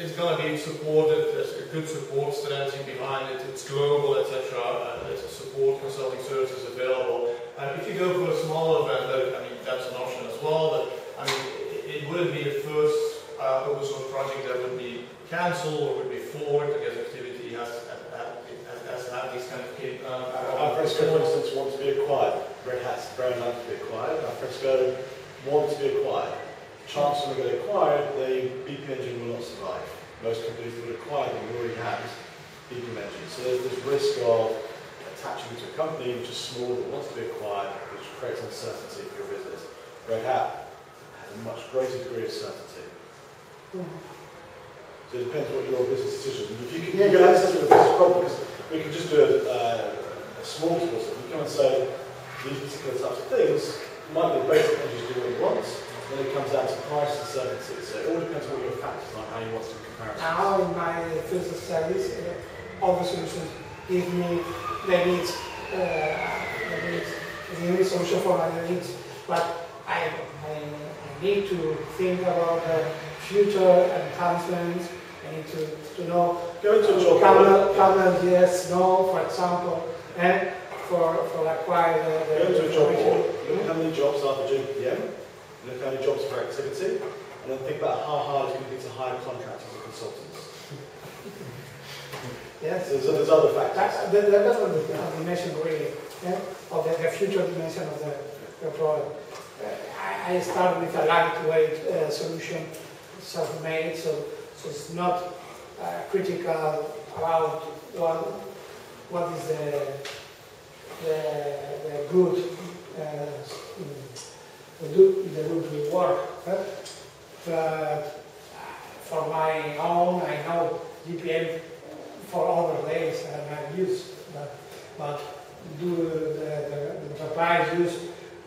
It's going to be supported, there's a good support strategy behind it, it's global, et cetera. Uh, there's a support consulting services available. Uh, if you go for a smaller vendor, I mean, that's an option as well. But I mean, it, it wouldn't be the first uh, open source project that would be cancelled or would be forwarded because Activity has has had these kind of capabilities. Uh, Alfresco, for instance, wants to be acquired. Red Hat's very much to be acquired. Alfresco wants to be acquired. Chance when we get acquired, the B P M engine will not survive. Most companies that acquire them already have B P M engines. So there's this risk of attaching to a company which is small that wants to be acquired, which creates uncertainty for your business. Red Hat has a much greater degree of certainty. So it depends what your business decision is. If you can yeah, get access to a business problem, because we can just do a, uh, a small tool. So we come and say these particular types of things might be basic engines do what you want. Then it comes down to price and services. So it all depends on what your factors are, how you want to compare it. Now, in my first service, all the solutions give me the needs, uh, the needs, the needs also for my needs. But I, I, I need to think about the future enhancements. I need to, to know. Go into your panel, yes, no, for example. And for, for acquire the. Go into a job board. Look how many jobs are for J P M. Look at jobs for Activity, and then think about how hard you need to hire contractors or consultants. Yes. So there's, there's other factors. That's, that, that's one of the dimension, really, yeah? of the, the future dimension of the, the problem. Uh, I, I start with a lightweight uh, solution, self-made, so, so it's not uh, critical about what, what is the, the, the good. Uh, do the good work, huh? But for my own, I know J P M for other days and I use, but, but do the, the, the enterprise use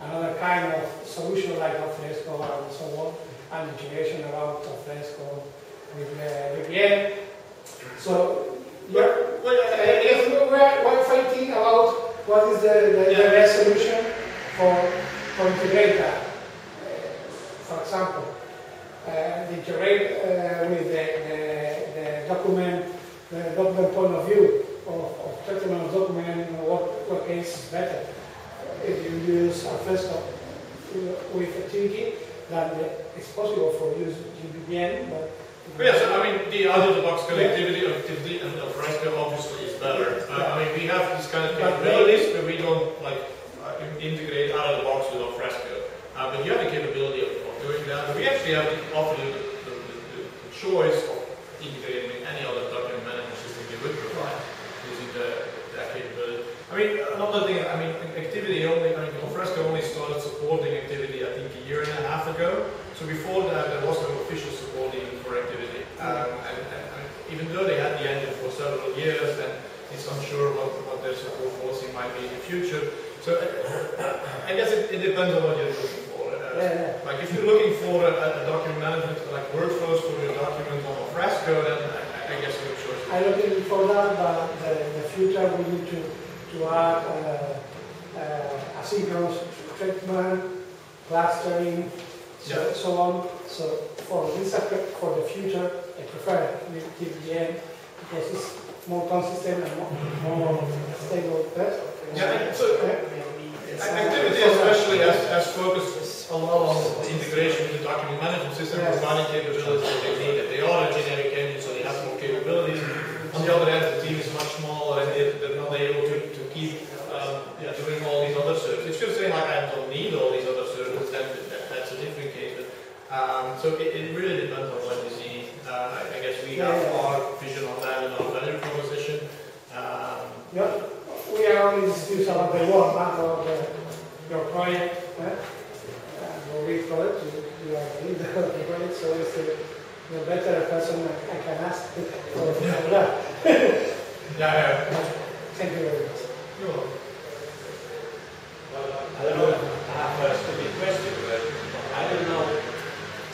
another kind of solution like Alfresco and so on, and integration around Alfresco with J P M. So, yeah, if we were fighting about what is the, the, the best solution for. For integrator, for example, uh, integrate uh, with the, the, the document, the document point of view of treatment of document. What, what case is better? If you use Alfresco with Activity, then it's possible for use J B P M. Yes, I mean the out-of-the-box connectivity yeah. of Activity and Alfresco obviously is better. Yeah. Uh, I mean we have these kind of capabilities, but we don't like. Integrate out of the box with Alfresco, uh, but you have the capability of, of doing that. But we actually have to offer you the, the, the, the choice of integrating any other document management system you would provide using the, that capability. I mean, another thing. I mean, Activity only. I mean, Alfresco only started supporting Activity, I think, a year and a half ago. So before that, there was no official support even for Activity. Um, and, and, and even though they had the engine for several years, and it's unsure what, what their support policy might be in the future. So I guess it, it depends on what you're looking for. Uh, yeah, yeah. Like if you're looking for a, a document management, like workflows for your document on Alfresco, then I, I guess you're sure. I'm looking for that, but in the, the future we need to, to add uh, uh, asynchronous treatment, clustering, yeah. so, so on. So for this aspect, for the future, I prefer B P M because it's more consistent and more, more stable. Yeah, and so Activity especially has focused a lot on the integration with the document management system, yes. providing capabilities that they need. They are a generic engine, so they have more capabilities. On the other hand, the team is much smaller and they're, they're not able to, to keep um, yeah, doing all these other services. It's just saying like I don't need all these other services, then that, that's a different case. But, um, so it, it really depends on what you need. Uh, I, I guess we have yeah. our vision on that and our value proposition. Um, yeah. We are only discussing about the work, not about the, your project. Eh? And we project, you, you are the leader of the project, so it's the, the better person I can ask for that. Yeah, yeah. Thank you very much. You're welcome. Well, I don't know if I have a stupid question, but I don't know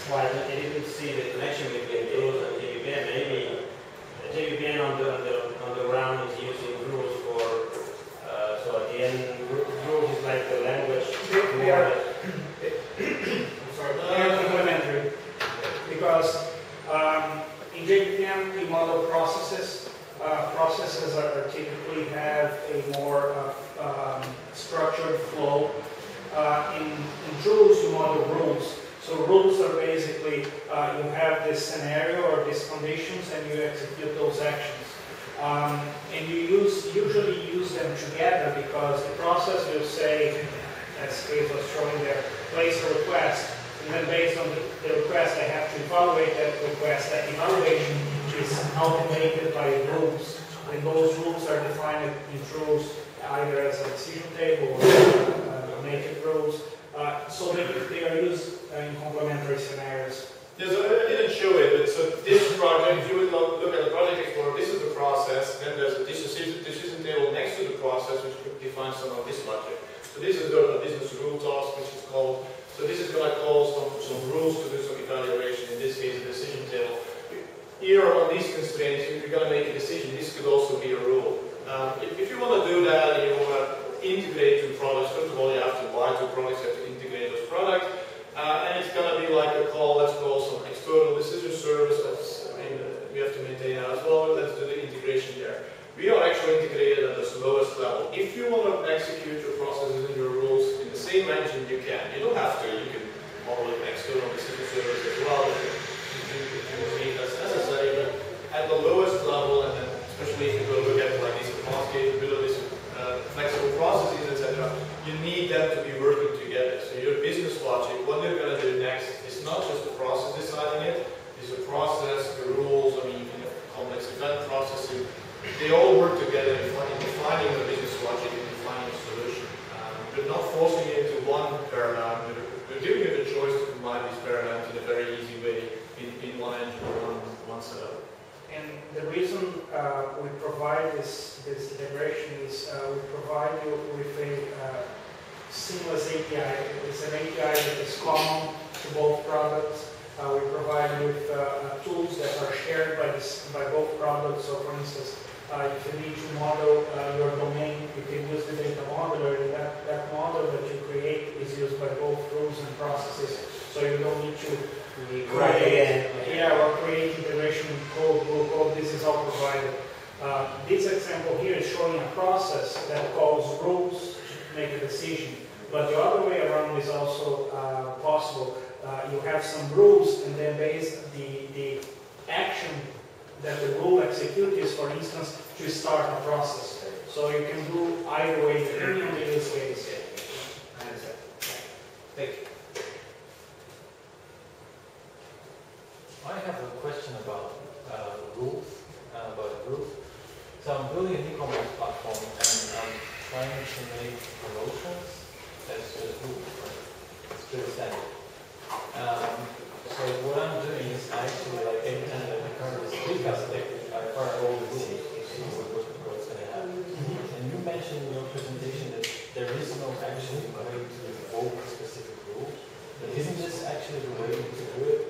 why I didn't see the connection between Drools and J B P M. Maybe J B P M on the, on the, on the ground is using Drools for. So at the end, Drools is like the language. We are, I'm sorry, we are complementary because um, in J B P M we model processes. Uh, processes are typically have a more uh, um, structured flow. Uh, in, in Drools, you model rules. So rules are basically uh, you have this scenario or these conditions, and you execute those actions. Um, and you use, usually use them together because the process will say, as Chris was showing there, place a request. And then based on the, the request, I have to evaluate that request. That evaluation is automated by rules. And those rules are defined in rules, either as a decision table or uh, naked rules. Uh, so they, they are used uh, in complementary scenarios. Yeah, so I didn't show it, but so this project, if you would look, look at the project explorer, this is the process, then there's a decision, decision table next to the process which defines some of this logic. So this is the business rule task, which is called, so this is going to call some, some rules to do some evaluation, in this case a decision table. Here on these constraints, if you're going to make a decision, this could also be a rule. Um, if, if you want to do that, and you want to integrate two products, first of all you have to buy two products, you have to integrate those products. Uh, and it's going to be like a call, let's call some external decision service, that's, I mean, we have to maintain that as well, let's do the integration there. We are actually integrated at the slowest level. If you want to execute your processes and your rules in the same engine, you can. You don't have to, you can model an external decision service as well, if you, if you think that's necessary, but at the lowest level, and then especially if you go look at like these advanced capabilities, uh, flexible processes, et cetera, you need them to be working together. So your business logic, what you're going to do next, is not just the process deciding it, it's the process, the rules, I mean, you know, complex event processing. They all work together in defining the business logic and defining the solution. Um, but not forcing it into one paradigm. We're giving you the choice to combine these paradigms in a very easy way in, in one engine or one, one setup. And the reason uh, we provide this, this integration is uh, we provide you with a uh, seamless A P I. It's an A P I that is common to both products. Uh, we provide you with uh, tools that are shared by, this, by both products. So for instance, uh, if you need to model uh, your domain, you can use the data modeler, and that, that model that you create is used by both rules and processes. So you don't need to create, yeah, or create integration code, code, code. This is all provided. Uh, this example here is showing a process that calls rules to make a decision. But the other way around is also uh, possible. Uh, you have some rules, and then based the the action that the rule executes is, for instance, to start a process. So you can do either way in this case. I understand. Thank you. I have a question about uh, rules, uh, about rules. So I'm building an e-commerce platform and I'm trying to make promotions as a rule, right? It's pretty standard. Um, so what I'm doing is I actually, like every time that the current is big aspect, I fire all the rules to see what's going to happen. And you mentioned in your presentation that there is no actual way to invoke a specific rule. But isn't this actually the way to do it?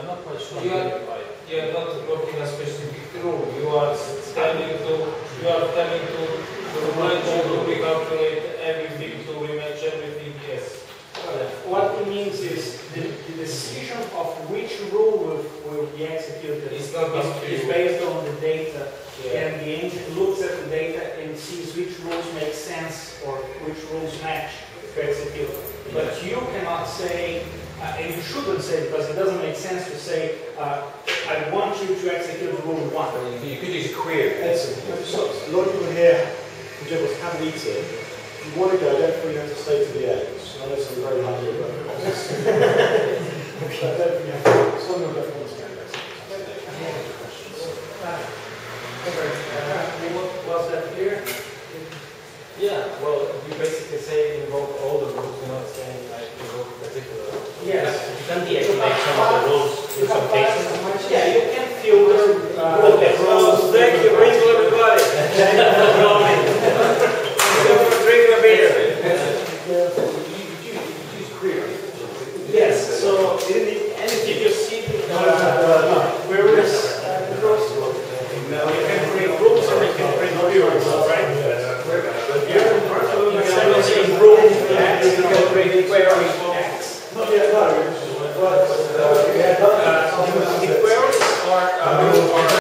I'm not quite sure. You are, you are not working a specific rule. You are telling to you are telling to the rule to recalculate everything, to rematch everything. Yes. is based on the data, yeah. And the engine looks at the data and sees which rules make sense or which rules match to execute. But you cannot say, uh, and you shouldn't say, because it doesn't make sense to say, uh, I want you to execute rule one. I mean, you could use a query. So, a lot of people here, in general, have an eating. If you want to go, I don't think you have to stay to the end. I know some very hard to do, but I don't think you have to. Some of them don't want to go. Was that clear? Yeah, well, you basically say invoke all the rules, you're not saying like invoke particular. Yes. You can deactivate some of the rules in some cases.